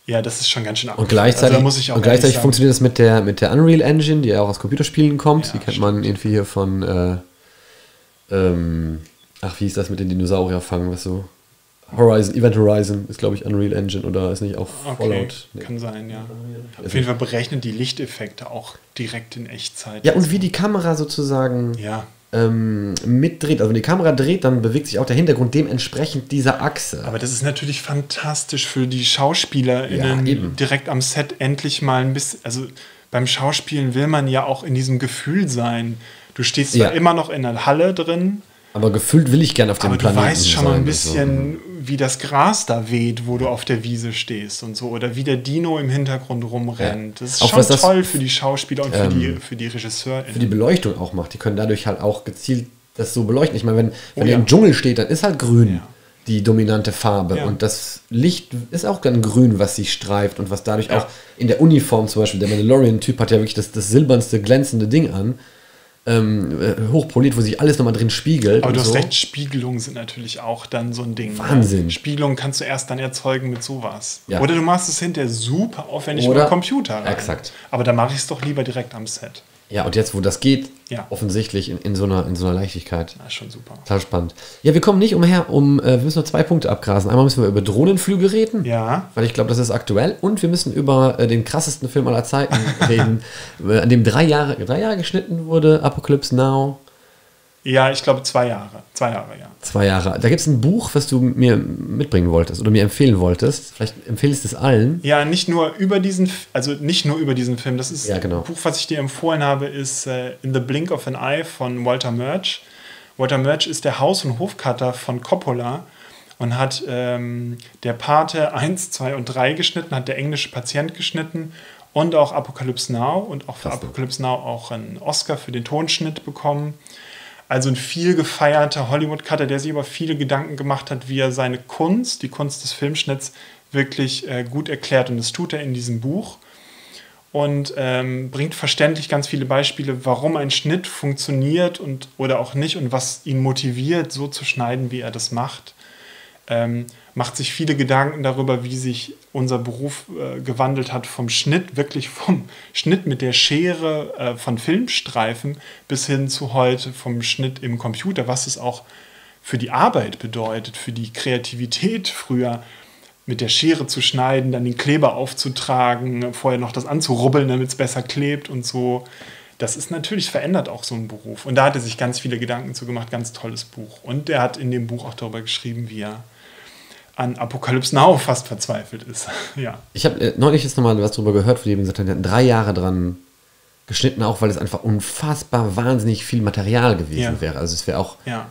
Ja, das ist schon ganz schön abgefahren. Und gleichzeitig, also, da muss ich auch und gleichzeitig funktioniert das mit der, mit der Unreal Engine, die ja auch aus Computerspielen kommt. Ja, die kennt stimmt. man irgendwie hier von äh, ähm, ach, wie hieß das mit den Dinosaurierfangen, was so? Horizon, Event Horizon ist, glaube ich, Unreal Engine oder ist nicht auch Fallout. Okay, nee. Kann sein, ja. Auf jeden Fall berechnen die Lichteffekte auch direkt in Echtzeit. Ja, und wie die Kamera sozusagen ja. ähm, mitdreht. Also wenn die Kamera dreht, dann bewegt sich auch der Hintergrund dementsprechend dieser Achse. Aber das ist natürlich fantastisch für die SchauspielerInnen ja, direkt am Set endlich mal ein bisschen. Also beim Schauspielen will man ja auch in diesem Gefühl sein. Du stehst ja immer noch in der Halle drin. Aber gefühlt will ich gerne auf dem Planeten sein. Aber du weißt schon mal ein bisschen, wie das Gras da weht, wo du auf der Wiese stehst und so. Oder wie der Dino im Hintergrund rumrennt. Das ist schon toll für die Schauspieler und für die, für die RegisseurInnen. Für die Beleuchtung auch macht. Die können dadurch halt auch gezielt das so beleuchten. Ich meine, wenn, wenn ihr im Dschungel steht, dann ist halt grün die dominante Farbe. Ja. Und das Licht ist auch ganz grün, was sich streift und was dadurch auch in der Uniform zum Beispiel, der Mandalorian-Typ hat ja wirklich das, das silbernste, glänzende Ding an. Ähm, hochpoliert, wo sich alles nochmal drin spiegelt. Aber du hast so. recht, Spiegelungen sind natürlich auch dann so ein Ding. Wahnsinn. Ne? Spiegelungen kannst du erst dann erzeugen mit sowas. Ja. Oder du machst es hinterher super aufwendig mit dem Computer rein. Exakt. Aber da mache ich es doch lieber direkt am Set. Ja, und jetzt, wo das geht, ja. offensichtlich in, in, so einer, in so einer Leichtigkeit. Na, schon super. Total spannend. Ja, wir kommen nicht umher, um, äh, wir müssen noch zwei Punkte abgrasen. Einmal müssen wir über Drohnenflüge reden, ja. weil ich glaube, das ist aktuell. Und wir müssen über äh, den krassesten Film aller Zeiten reden, an dem drei Jahre, drei Jahre geschnitten wurde, Apocalypse Now. Ja, ich glaube, zwei Jahre. Zwei Jahre, ja. Zwei Jahre. Da gibt es ein Buch, was du mir mitbringen wolltest oder mir empfehlen wolltest. Vielleicht empfehlst du es allen. Ja, nicht nur über diesen, also nicht nur über diesen Film. Das ist ja, genau. Buch, was ich dir empfohlen habe, ist äh, In the Blink of an Eye von Walter Murch. Walter Murch ist der Haus- und Hofcutter von Coppola und hat ähm, der Pate eins, zwei und drei geschnitten, hat der englische Patient geschnitten und auch Apocalypse Now und auch für Krass, Apocalypse Now auch einen Oscar für den Tonschnitt bekommen. Also ein viel gefeierter Hollywood-Cutter, der sich über viele Gedanken gemacht hat, wie er seine Kunst, die Kunst des Filmschnitts, wirklich äh, gut erklärt. Und das tut er in diesem Buch und ähm, bringt verständlich ganz viele Beispiele, warum ein Schnitt funktioniert und, oder auch nicht und was ihn motiviert, so zu schneiden, wie er das macht. Ähm, macht sich viele Gedanken darüber, wie sich unser Beruf äh, gewandelt hat vom Schnitt, wirklich vom Schnitt mit der Schere äh, von Filmstreifen bis hin zu heute vom Schnitt im Computer, was es auch für die Arbeit bedeutet, für die Kreativität früher mit der Schere zu schneiden, dann den Kleber aufzutragen, vorher noch das anzurubbeln, damit es besser klebt und so. Das ist natürlich, verändert auch so einen Beruf. Und da hat er sich ganz viele Gedanken zu gemacht, ganz tolles Buch. Und er hat in dem Buch auch darüber geschrieben, wie er an Apocalypse Now fast verzweifelt ist. Ja. Ich habe äh, neulich jetzt nochmal was darüber gehört, wo die gesagt haben, die hatten drei Jahre dran geschnitten, auch weil es einfach unfassbar wahnsinnig viel Material gewesen ja. wäre. Also es wäre auch ja.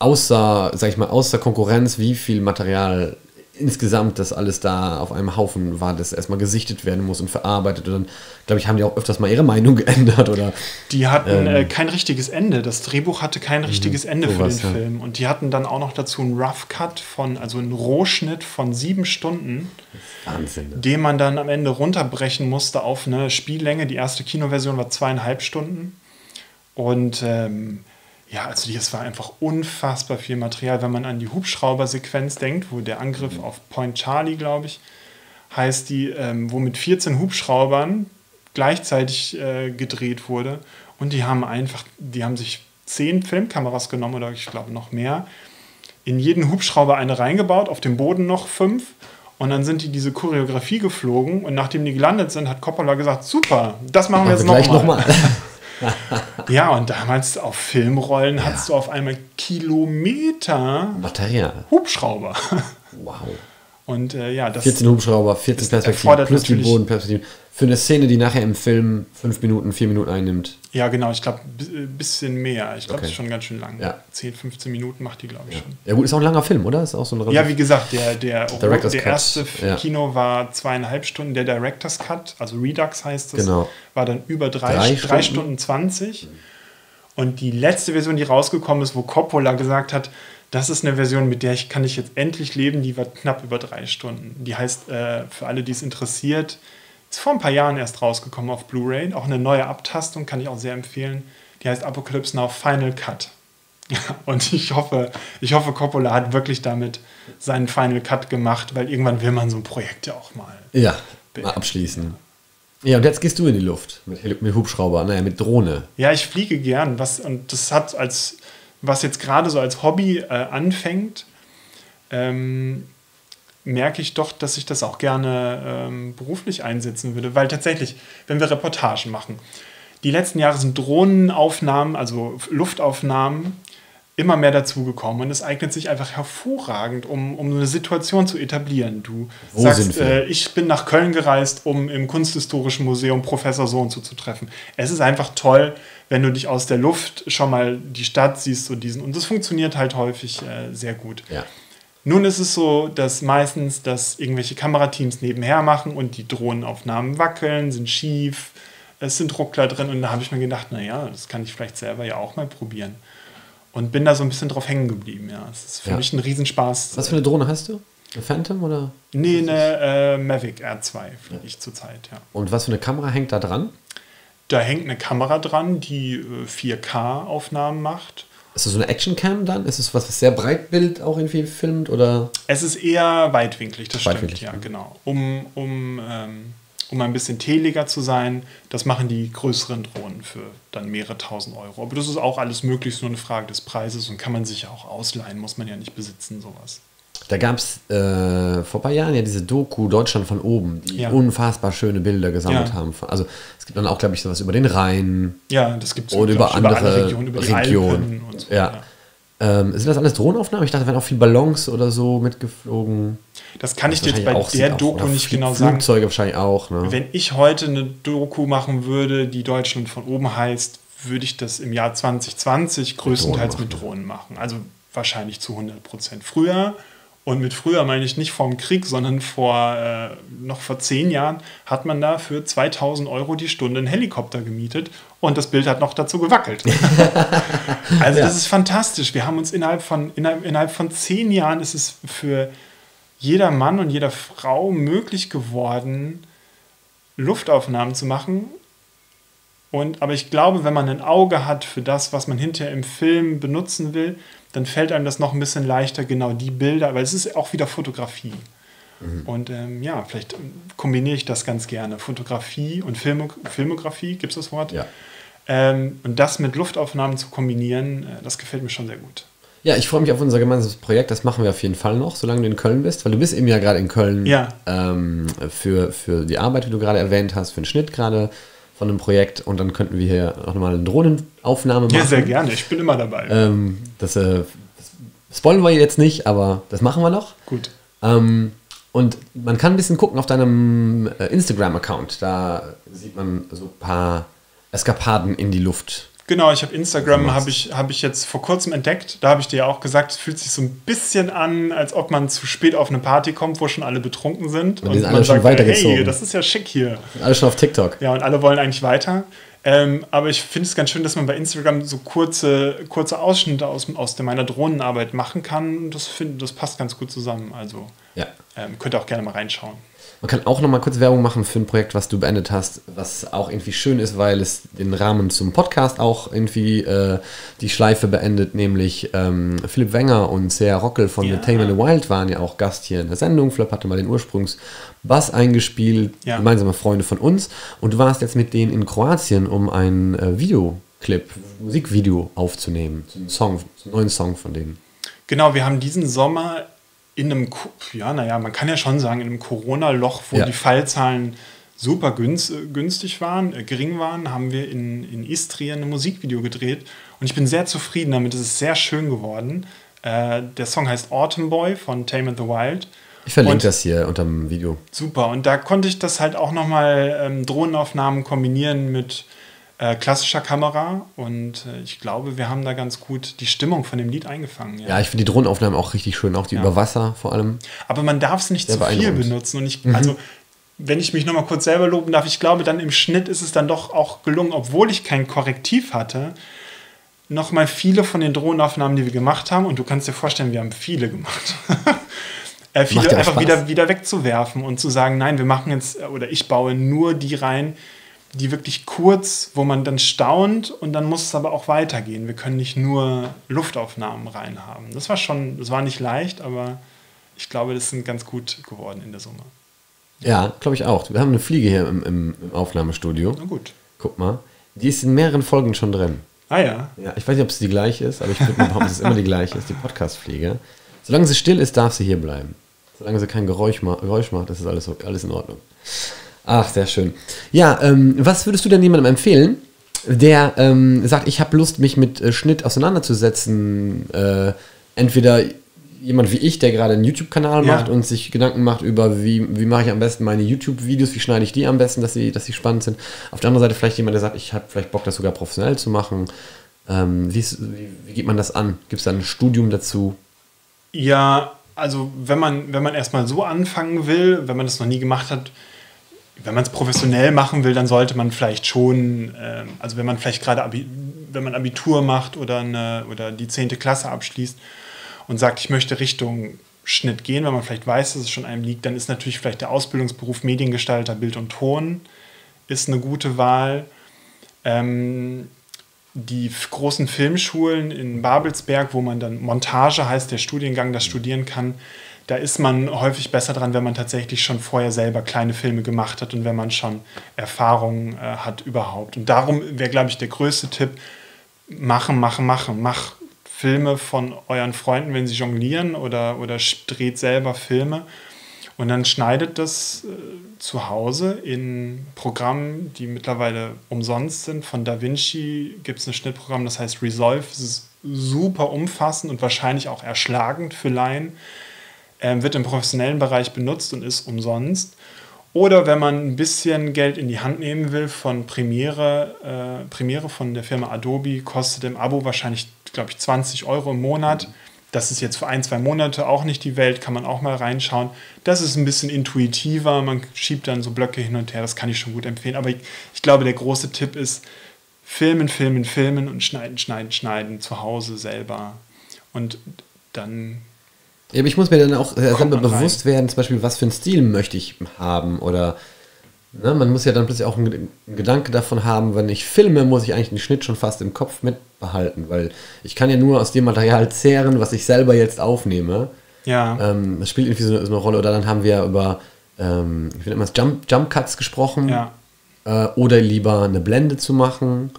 außer, sag ich mal, außer Konkurrenz, wie viel Material insgesamt das alles da auf einem Haufen war, das erstmal gesichtet werden muss und verarbeitet. Und dann, glaube ich, haben die auch öfters mal ihre Meinung geändert, oder? Die hatten ähm, kein richtiges Ende. Das Drehbuch hatte kein richtiges Ende sowas, für den ja. Film. Und die hatten dann auch noch dazu einen Rough Cut von, also einen Rohschnitt von sieben Stunden, Wahnsinn, ne? Den man dann am Ende runterbrechen musste auf eine Spiellänge. Die erste Kinoversion war zweieinhalb Stunden. Und ähm, ja, also das war einfach unfassbar viel Material, wenn man an die Hubschrauber-Sequenz denkt, wo der Angriff auf Point Charlie, glaube ich, heißt die, ähm, wo mit vierzehn Hubschraubern gleichzeitig äh, gedreht wurde. Und die haben einfach, die haben sich zehn Filmkameras genommen oder ich glaube noch mehr, in jeden Hubschrauber eine reingebaut, auf dem Boden noch fünf. Und dann sind die diese Choreografie geflogen und nachdem die gelandet sind, hat Coppola gesagt, super, das machen wir jetzt nochmal. Noch mal. Ja, und damals auf Filmrollen ja. hattest du auf einmal Kilometer Material. Hubschrauber. Wow. Und äh, ja, das vierzehn Hubschrauber, vierzehn Perspektiven, plus die Bodenperspektiven. Für eine Szene, die nachher im Film fünf Minuten, vier Minuten einnimmt. Ja, genau, ich glaube, ein bisschen mehr. Ich glaube, okay. das ist schon ganz schön lang. Ja. zehn, fünfzehn Minuten macht die, glaube ich, ja. schon. Ja gut, ist auch ein langer Film, oder? Ist auch so ein ja, wie gesagt, der, der, der erste ja. Kino war zweieinhalb Stunden. Der Director's Cut, also Redux heißt es, genau. war dann über drei, drei, Stunden. drei Stunden zwanzig. Und die letzte Version, die rausgekommen ist, wo Coppola gesagt hat, das ist eine Version, mit der ich kann ich jetzt endlich leben, die war knapp über drei Stunden. Die heißt, äh, für alle, die es interessiert, ist vor ein paar Jahren erst rausgekommen auf Blu-ray. Auch eine neue Abtastung, kann ich auch sehr empfehlen. Die heißt Apocalypse Now Final Cut. Und ich hoffe, ich hoffe, Coppola hat wirklich damit seinen Final Cut gemacht, weil irgendwann will man so ein Projekt ja auch mal... Ja, mal abschließen. Ja. ja, und jetzt gehst du in die Luft mit, mit Hubschrauber, naja, mit Drohne. Ja, ich fliege gern. Was, und das hat als... Was jetzt gerade so als Hobby äh, anfängt... Ähm, merke ich doch, dass ich das auch gerne ähm, beruflich einsetzen würde. Weil tatsächlich, wenn wir Reportagen machen, die letzten Jahre sind Drohnenaufnahmen, also Luftaufnahmen, immer mehr dazugekommen. Und es eignet sich einfach hervorragend, um, um eine Situation zu etablieren. Du Wo sagst, äh, ich bin nach Köln gereist, um im Kunsthistorischen Museum Professor so und so zu treffen. Es ist einfach toll, wenn du dich aus der Luft schon mal die Stadt siehst und diesen. Und das funktioniert halt häufig äh, sehr gut. Ja. Nun ist es so, dass meistens das irgendwelche Kamerateams nebenher machen und die Drohnenaufnahmen wackeln, sind schief, es sind Ruckler drin. Und da habe ich mir gedacht, naja, das kann ich vielleicht selber ja auch mal probieren. Und bin da so ein bisschen drauf hängen geblieben. Ja, es ist für ja. mich ein Riesenspaß. Was für eine Drohne hast du? Eine Phantom oder? Nee, eine äh, Mavic R zwei fliege ich zurzeit, ja. Und was für eine Kamera hängt da dran? Da hängt eine Kamera dran, die vier K Aufnahmen macht. Ist das so eine Actioncam dann? Ist es was, was sehr Breitbild auch irgendwie filmt? Oder? Es ist eher weitwinklig, das weitwinklig, stimmt, ja, genau. Um, um, ähm, um ein bisschen teliger zu sein, das machen die größeren Drohnen für dann mehrere tausend Euro. Aber das ist auch alles möglich, ist nur eine Frage des Preises und kann man sich ja auch ausleihen, muss man ja nicht besitzen, sowas. Da gab es äh, vor ein paar Jahren ja diese Doku Deutschland von oben, die ja. unfassbar schöne Bilder gesammelt ja. haben. Also es gibt dann auch, glaube ich, sowas über den Rhein. Ja, das gibt es über, über andere Regionen. Über die Regionen. Und so, ja. Ja. Ähm, sind das alles Drohnenaufnahmen? Ich dachte, da werden auch viel Ballons oder so mitgeflogen. Das kann das ich dir jetzt bei der Doku auch, nicht genau sagen. Flugzeuge wahrscheinlich auch. Ne? Wenn ich heute eine Doku machen würde, die Deutschland von oben heißt, würde ich das im Jahr zwanzig zwanzig größtenteils mit Drohnen machen. Also wahrscheinlich zu hundert Prozent. Früher... Und mit früher meine ich nicht vorm Krieg, sondern vor äh, noch vor zehn Jahren hat man da für zweitausend Euro die Stunde einen Helikopter gemietet und das Bild hat noch dazu gewackelt. Also ja. das ist fantastisch. Wir haben uns innerhalb von, innerhalb, innerhalb von zehn Jahren ist es für jeder Mann und jeder Frau möglich geworden, Luftaufnahmen zu machen. Und, aber ich glaube, wenn man ein Auge hat für das, was man hinterher im Film benutzen will, dann fällt einem das noch ein bisschen leichter, genau die Bilder, weil es ist auch wieder Fotografie. Mhm. Und ähm, ja, vielleicht kombiniere ich das ganz gerne. Fotografie und Film, Filmografie, gibt es das Wort? Ja. Ähm, und das mit Luftaufnahmen zu kombinieren, das gefällt mir schon sehr gut. Ja, ich freue mich auf unser gemeinsames Projekt, das machen wir auf jeden Fall noch, solange du in Köln bist, weil du bist eben ja gerade in Köln ja. ähm, für, für die Arbeit, die du gerade erwähnt hast, für den Schnitt gerade. Von einem Projekt und dann könnten wir hier auch nochmal eine Drohnenaufnahme machen. Ja, sehr gerne. Ich bin immer dabei. Ähm, das, äh, das spoilern wir jetzt nicht, aber das machen wir noch. Gut. Ähm, und man kann ein bisschen gucken auf deinem äh, Instagram-Account. Da sieht man so ein paar Eskapaden in die Luft. Genau, ich habe Instagram, habe ich, hab ich jetzt vor kurzem entdeckt. Da habe ich dir ja auch gesagt, es fühlt sich so ein bisschen an, als ob man zu spät auf eine Party kommt, wo schon alle betrunken sind. Und, und alle man schon sagt, weitergezogen. Hey, das ist ja schick hier. Und alle schon auf TikTok. Ja, und alle wollen eigentlich weiter. Ähm, aber ich finde es ganz schön, dass man bei Instagram so kurze, kurze Ausschnitte aus, aus der meiner Drohnenarbeit machen kann. Das, find, das passt ganz gut zusammen. Also ja. ähm, könnt ihr auch gerne mal reinschauen. Man kann auch noch mal kurz Werbung machen für ein Projekt, was du beendet hast, was auch irgendwie schön ist, weil es den Rahmen zum Podcast auch irgendwie äh, die Schleife beendet, nämlich ähm, Philipp Wenger und Sarah Rockel von ja. The Tame and the Wild waren ja auch Gast hier in der Sendung. Philipp hatte mal den Ursprungs Bass eingespielt, ja. gemeinsame Freunde von uns. Und du warst jetzt mit denen in Kroatien, um einen äh, Videoclip, Musikvideo aufzunehmen, so einen Song, so einen neuen Song von denen. Genau, wir haben diesen Sommer in einem, ja, naja, man kann ja schon sagen, in einem Corona-Loch, wo ja. die Fallzahlen super günstig waren, äh, gering waren, haben wir in, in Istrien ein Musikvideo gedreht. Und ich bin sehr zufrieden damit, es ist sehr schön geworden. Äh, der Song heißt Autumn Boy von Tame and the Wild. Ich verlinke und, das hier unter dem Video. Super, und da konnte ich das halt auch nochmal ähm, Drohnenaufnahmen kombinieren mit äh, klassischer Kamera. Und äh, ich glaube, wir haben da ganz gut die Stimmung von dem Lied eingefangen. Ja, ja, ich finde die Drohnenaufnahmen auch richtig schön, auch die ja. über Wasser vor allem. Aber man darf es nicht zu viel benutzen. Und ich, mhm. also, wenn ich mich nochmal kurz selber loben darf, ich glaube, dann im Schnitt ist es dann doch auch gelungen, obwohl ich kein Korrektiv hatte, nochmal viele von den Drohnenaufnahmen, die wir gemacht haben. Und du kannst dir vorstellen, wir haben viele gemacht. Viele ja einfach wieder, wieder wegzuwerfen und zu sagen, nein, wir machen jetzt, oder ich baue nur die rein, die wirklich kurz, wo man dann staunt und dann muss es aber auch weitergehen. Wir können nicht nur Luftaufnahmen reinhaben. Das war schon, das war nicht leicht, aber ich glaube, das sind ganz gut geworden in der Summe. Ja, glaube ich auch. Wir haben eine Fliege hier im, im, im Aufnahmestudio. Na gut. Guck mal, die ist in mehreren Folgen schon drin. Ah ja. Ja, ich weiß nicht, ob es die gleiche ist, aber ich würde mal behaupten, dass es immer die gleiche ist, die Podcast-Fliege. Solange sie still ist, darf sie hier bleiben. Solange sie kein Geräusch, ma Geräusch macht, das ist alles, alles in Ordnung. Ach, sehr schön. Ja, ähm, was würdest du denn jemandem empfehlen, der ähm, sagt, ich habe Lust, mich mit äh, Schnitt auseinanderzusetzen? Äh, entweder jemand wie ich, der gerade einen YouTube-Kanal ja. macht und sich Gedanken macht über, wie, wie mache ich am besten meine YouTube-Videos, wie schneide ich die am besten, dass sie, dass sie spannend sind. Auf der anderen Seite vielleicht jemand, der sagt, ich habe vielleicht Bock, das sogar professionell zu machen. Ähm, wie, ist, wie, wie geht man das an? Gibt es da ein Studium dazu? Ja, also wenn man, wenn man erstmal so anfangen will, wenn man das noch nie gemacht hat, wenn man es professionell machen will, dann sollte man vielleicht schon, äh, also wenn man vielleicht gerade Abi, wenn man Abitur macht oder, eine, oder die zehnte Klasse abschließt und sagt, ich möchte Richtung Schnitt gehen, wenn man vielleicht weiß, dass es schon einem liegt, dann ist natürlich vielleicht der Ausbildungsberuf Mediengestalter, Bild und Ton ist eine gute Wahl. Ähm, Die großen Filmschulen in Babelsberg, wo man dann Montage heißt, der Studiengang, das studieren kann, da ist man häufig besser dran, wenn man tatsächlich schon vorher selber kleine Filme gemacht hat und wenn man schon Erfahrungen äh, hat überhaupt. Und darum wäre, glaube ich, der größte Tipp, machen, machen, machen. Macht Filme von euren Freunden, wenn sie jonglieren oder, oder dreht selber Filme. Und dann schneidet das äh, zu Hause in Programmen, die mittlerweile umsonst sind. Von DaVinci gibt es ein Schnittprogramm, das heißt Resolve. Es ist super umfassend und wahrscheinlich auch erschlagend für Laien. Ähm, wird im professionellen Bereich benutzt und ist umsonst. Oder wenn man ein bisschen Geld in die Hand nehmen will, von Premiere, äh, Premiere von der Firma Adobe, kostet im Abo wahrscheinlich, glaube ich, zwanzig Euro im Monat. Mhm. Das ist jetzt für ein, zwei Monate auch nicht die Welt, kann man auch mal reinschauen. Das ist ein bisschen intuitiver, man schiebt dann so Blöcke hin und her, das kann ich schon gut empfehlen. Aber ich, ich glaube, der große Tipp ist, filmen, filmen, filmen und schneiden, schneiden, schneiden, zu Hause selber. Und dann... Ja, aber ich muss mir dann auch selber bewusst werden, zum Beispiel, was für einen Stil möchte ich haben oder... Ne, man muss ja dann plötzlich auch einen Gedanke davon haben, wenn ich filme, muss ich eigentlich den Schnitt schon fast im Kopf mitbehalten, weil ich kann ja nur aus dem Material zehren, was ich selber jetzt aufnehme. Ja. Ähm, das spielt irgendwie so eine, so eine Rolle. Oder dann haben wir über, ähm, ich finde immer, Jump, Jump Cuts gesprochen. Ja. Äh, oder lieber eine Blende zu machen.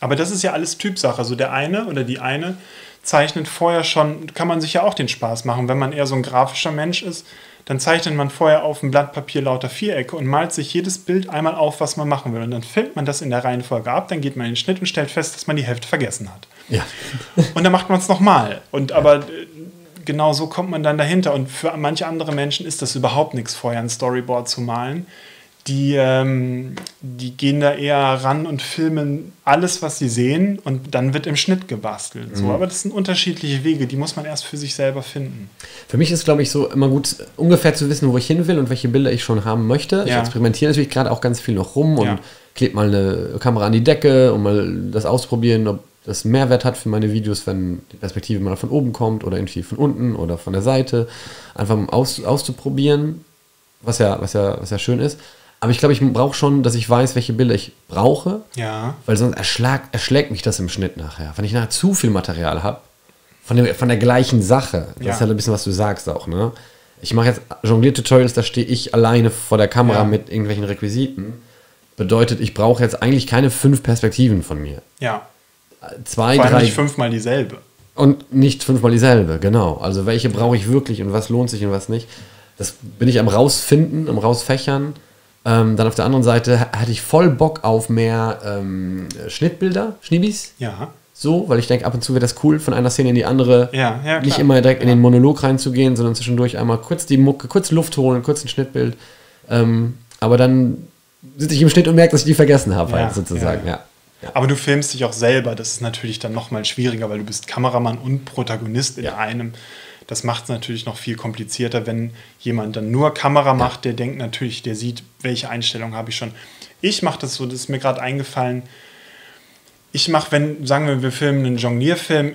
Aber das ist ja alles Typsache. Also der eine oder die eine zeichnet vorher schon, kann man sich ja auch den Spaß machen, wenn man eher so ein grafischer Mensch ist. Dann zeichnet man vorher auf dem Blatt Papier lauter Vierecke und malt sich jedes Bild einmal auf, was man machen will. Und dann filmt man das in der Reihenfolge ab, dann geht man in den Schnitt und stellt fest, dass man die Hälfte vergessen hat. Ja. Und dann macht man es nochmal. Und ja. aber genau so kommt man dann dahinter. Und für manche andere Menschen ist das überhaupt nichts, vorher ein Storyboard zu malen. die, ähm, die gehen da eher ran und filmen alles, was sie sehen, und dann wird im Schnitt gebastelt. Mhm. So, aber das sind unterschiedliche Wege, die muss man erst für sich selber finden. Für mich ist, glaube ich, so immer gut, ungefähr zu wissen, wo ich hin will und welche Bilder ich schon haben möchte. Ja. Ich experimentiere natürlich gerade auch ganz viel noch rum und ja. klebe mal eine Kamera an die Decke und mal das ausprobieren, ob das Mehrwert hat für meine Videos, wenn die Perspektive mal von oben kommt oder irgendwie von unten oder von der Seite. Einfach um aus, auszuprobieren, was ja, was, ja, was ja schön ist. Aber ich glaube, ich brauche schon, dass ich weiß, welche Bilder ich brauche, ja. weil sonst erschlag, erschlägt mich das im Schnitt nachher. Wenn ich nachher zu viel Material habe, von, von der gleichen Sache, das ja. ist halt ein bisschen, was du sagst auch, ne? Ich mache jetzt Jonglier-Tutorials, da stehe ich alleine vor der Kamera ja. mit irgendwelchen Requisiten. Bedeutet, ich brauche jetzt eigentlich keine fünf Perspektiven von mir. Ja. Zwei, drei, nicht fünfmal dieselbe. Und nicht fünfmal dieselbe, genau. Also welche brauche ich wirklich und was lohnt sich und was nicht. Das bin ich am rausfinden, am rausfächern. Ähm, dann auf der anderen Seite hatte ich voll Bock auf mehr ähm, Schnittbilder, Schniebis. Ja. So, weil ich denke, ab und zu wäre das cool, von einer Szene in die andere ja, ja, nicht immer direkt ja. in den Monolog reinzugehen, sondern zwischendurch einmal kurz die Mucke, kurz Luft holen, kurz ein Schnittbild. Ähm, aber dann sitze ich im Schnitt und merke, dass ich die vergessen habe, ja, halt, sozusagen. Ja. Ja. Ja. Aber du filmst dich auch selber, das ist natürlich dann nochmal schwieriger, weil du bist Kameramann und Protagonist in ja. einem. Das macht es natürlich noch viel komplizierter, wenn jemand dann nur Kamera macht, der denkt natürlich, der sieht, welche Einstellung habe ich schon. Ich mache das so, das ist mir gerade eingefallen, ich mache, wenn, sagen wir, wir filmen einen Jonglierfilm,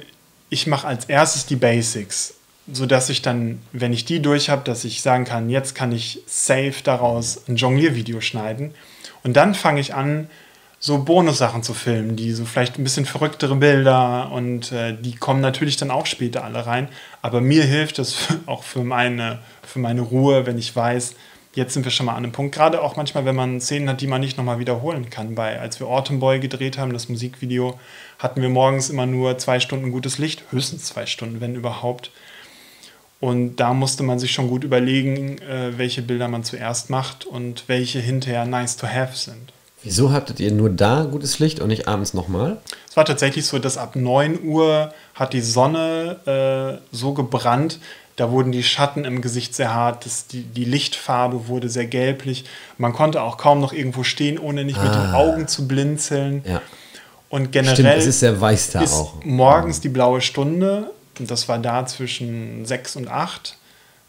ich mache als erstes die Basics, sodass ich dann, wenn ich die durch habe, dass ich sagen kann, jetzt kann ich safe daraus ein Jongliervideo schneiden. Und dann fange ich an, so Bonussachen zu filmen, die so vielleicht ein bisschen verrücktere Bilder, und äh, die kommen natürlich dann auch später alle rein. Aber mir hilft das für, auch für meine, für meine Ruhe, wenn ich weiß, jetzt sind wir schon mal an einem Punkt. Gerade auch manchmal, wenn man Szenen hat, die man nicht nochmal wiederholen kann. Bei, als wir Autumn Boy gedreht haben, das Musikvideo, hatten wir morgens immer nur zwei Stunden gutes Licht, höchstens zwei Stunden, wenn überhaupt. Und da musste man sich schon gut überlegen, äh, welche Bilder man zuerst macht und welche hinterher nice to have sind. Wieso hattet ihr nur da gutes Licht und nicht abends nochmal? Es war tatsächlich so, dass ab neun Uhr hat die Sonne äh, so gebrannt, da wurden die Schatten im Gesicht sehr hart, das, die, die Lichtfarbe wurde sehr gelblich. Man konnte auch kaum noch irgendwo stehen, ohne nicht ah. mit den Augen zu blinzeln. Ja. Und generell Stimmt, es ist sehr weiß da ist auch. morgens die blaue Stunde, und das war da zwischen sechs und acht,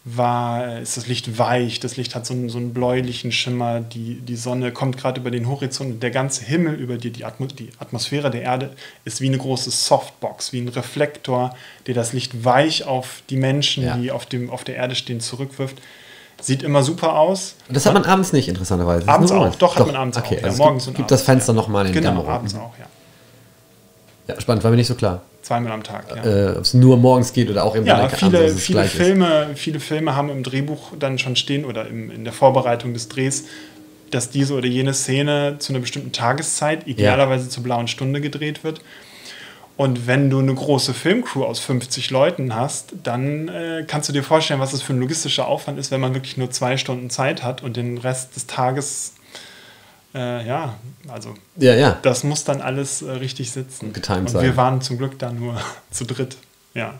war, ist das Licht weich, das Licht hat so einen, so einen bläulichen Schimmer, die, die Sonne kommt gerade über den Horizont und der ganze Himmel über dir, die, Atmo die Atmosphäre der Erde ist wie eine große Softbox, wie ein Reflektor, der das Licht weich auf die Menschen, ja. die auf, dem, auf der Erde stehen, zurückwirft. Sieht immer super aus. Und das hat man abends nicht, interessanterweise. Abends auch, morgens. doch, hat doch. man abends okay, auch. Also ja, morgens gibt, und gibt abends, das Fenster ja. nochmal in den Dämmerung. Genau, abends auch, ja. Ja, spannend, war mir nicht so klar. Zweimal am Tag, ja. Äh, Ob es nur morgens geht oder auch im ja, viele, viele Filme, viele Filme haben im Drehbuch dann schon stehen oder im, in der Vorbereitung des Drehs, dass diese oder jene Szene zu einer bestimmten Tageszeit, idealerweise ja. zur blauen Stunde gedreht wird. Und wenn du eine große Filmcrew aus fünfzig Leuten hast, dann äh, kannst du dir vorstellen, was das für ein logistischer Aufwand ist, wenn man wirklich nur zwei Stunden Zeit hat und den Rest des Tages... Äh, ja, also ja, ja. das muss dann alles äh, richtig sitzen. Und getimed sein. Und wir waren zum Glück da nur zu dritt. Ja,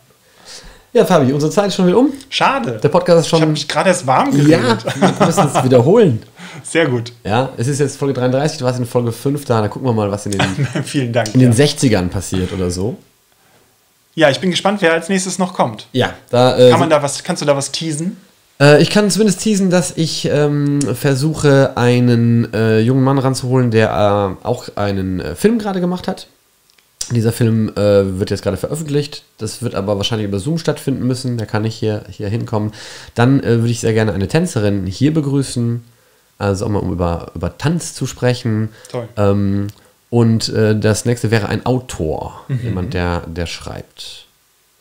ja, Fabi, unsere Zeit ist schon wieder um. Schade. Der Podcast ist schon... Ich habe mich gerade erst warm geredet. Ja, wir müssen es wiederholen. Sehr gut. Ja, es ist jetzt Folge dreiunddreißig, du warst in Folge fünf da. Da gucken wir mal, was in den, Vielen Dank, in den ja. sechzigern passiert oder so. Ja, ich bin gespannt, wer als nächstes noch kommt. Ja. Da, äh, Kann man da was, kannst du da was teasen? Ich kann zumindest teasen, dass ich ähm, versuche, einen äh, jungen Mann ranzuholen, der äh, auch einen äh, Film gerade gemacht hat. Dieser Film äh, wird jetzt gerade veröffentlicht. Das wird aber wahrscheinlich über Zoom stattfinden müssen. Da kann ich hier, hier hinkommen. Dann äh, würde ich sehr gerne eine Tänzerin hier begrüßen. Also auch mal, um über, über Tanz zu sprechen. Toll. Ähm, und äh, das nächste wäre ein Autor. Mhm. Jemand, der, der schreibt.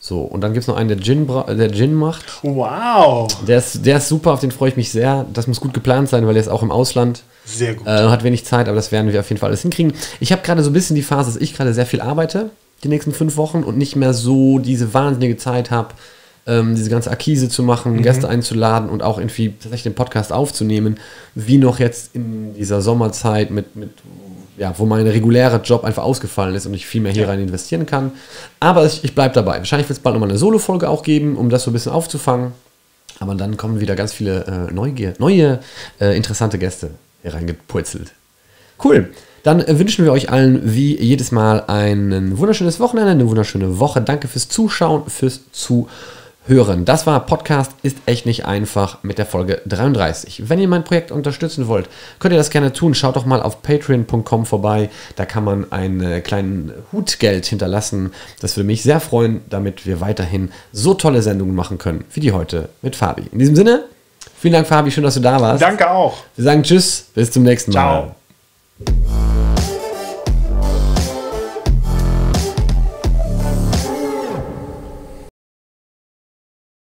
So, und dann gibt es noch einen, der Gin, der Gin macht. Wow! Der ist, der ist super, auf den freue ich mich sehr. Das muss gut geplant sein, weil der ist auch im Ausland. Sehr gut. Äh, hat wenig Zeit, aber das werden wir auf jeden Fall alles hinkriegen. Ich habe gerade so ein bisschen die Phase, dass ich gerade sehr viel arbeite, die nächsten fünf Wochen, und nicht mehr so diese wahnsinnige Zeit habe, ähm, diese ganze Akquise zu machen, mhm. Gäste einzuladen und auch irgendwie tatsächlich den Podcast aufzunehmen, wie noch jetzt in dieser Sommerzeit mit... mit ja, wo mein regulärer Job einfach ausgefallen ist und ich viel mehr hier rein investieren kann. Aber ich, ich bleibe dabei. Wahrscheinlich wird es bald nochmal eine Solo-Folge auch geben, um das so ein bisschen aufzufangen. Aber dann kommen wieder ganz viele äh, neue, neue äh, interessante Gäste reingepurzelt. Cool. Dann wünschen wir euch allen wie jedes Mal ein wunderschönes Wochenende, eine wunderschöne Woche. Danke fürs Zuschauen, fürs Zuhören. Das war Podcast ist echt nicht einfach mit der Folge dreiunddreißig. Wenn ihr mein Projekt unterstützen wollt, könnt ihr das gerne tun. Schaut doch mal auf patreon punkt com vorbei. Da kann man einen kleinen Hutgeld hinterlassen. Das würde mich sehr freuen, damit wir weiterhin so tolle Sendungen machen können, wie die heute mit Fabi. In diesem Sinne, vielen Dank Fabi, schön, dass du da warst. Danke auch. Wir sagen tschüss, bis zum nächsten Mal. Ciao.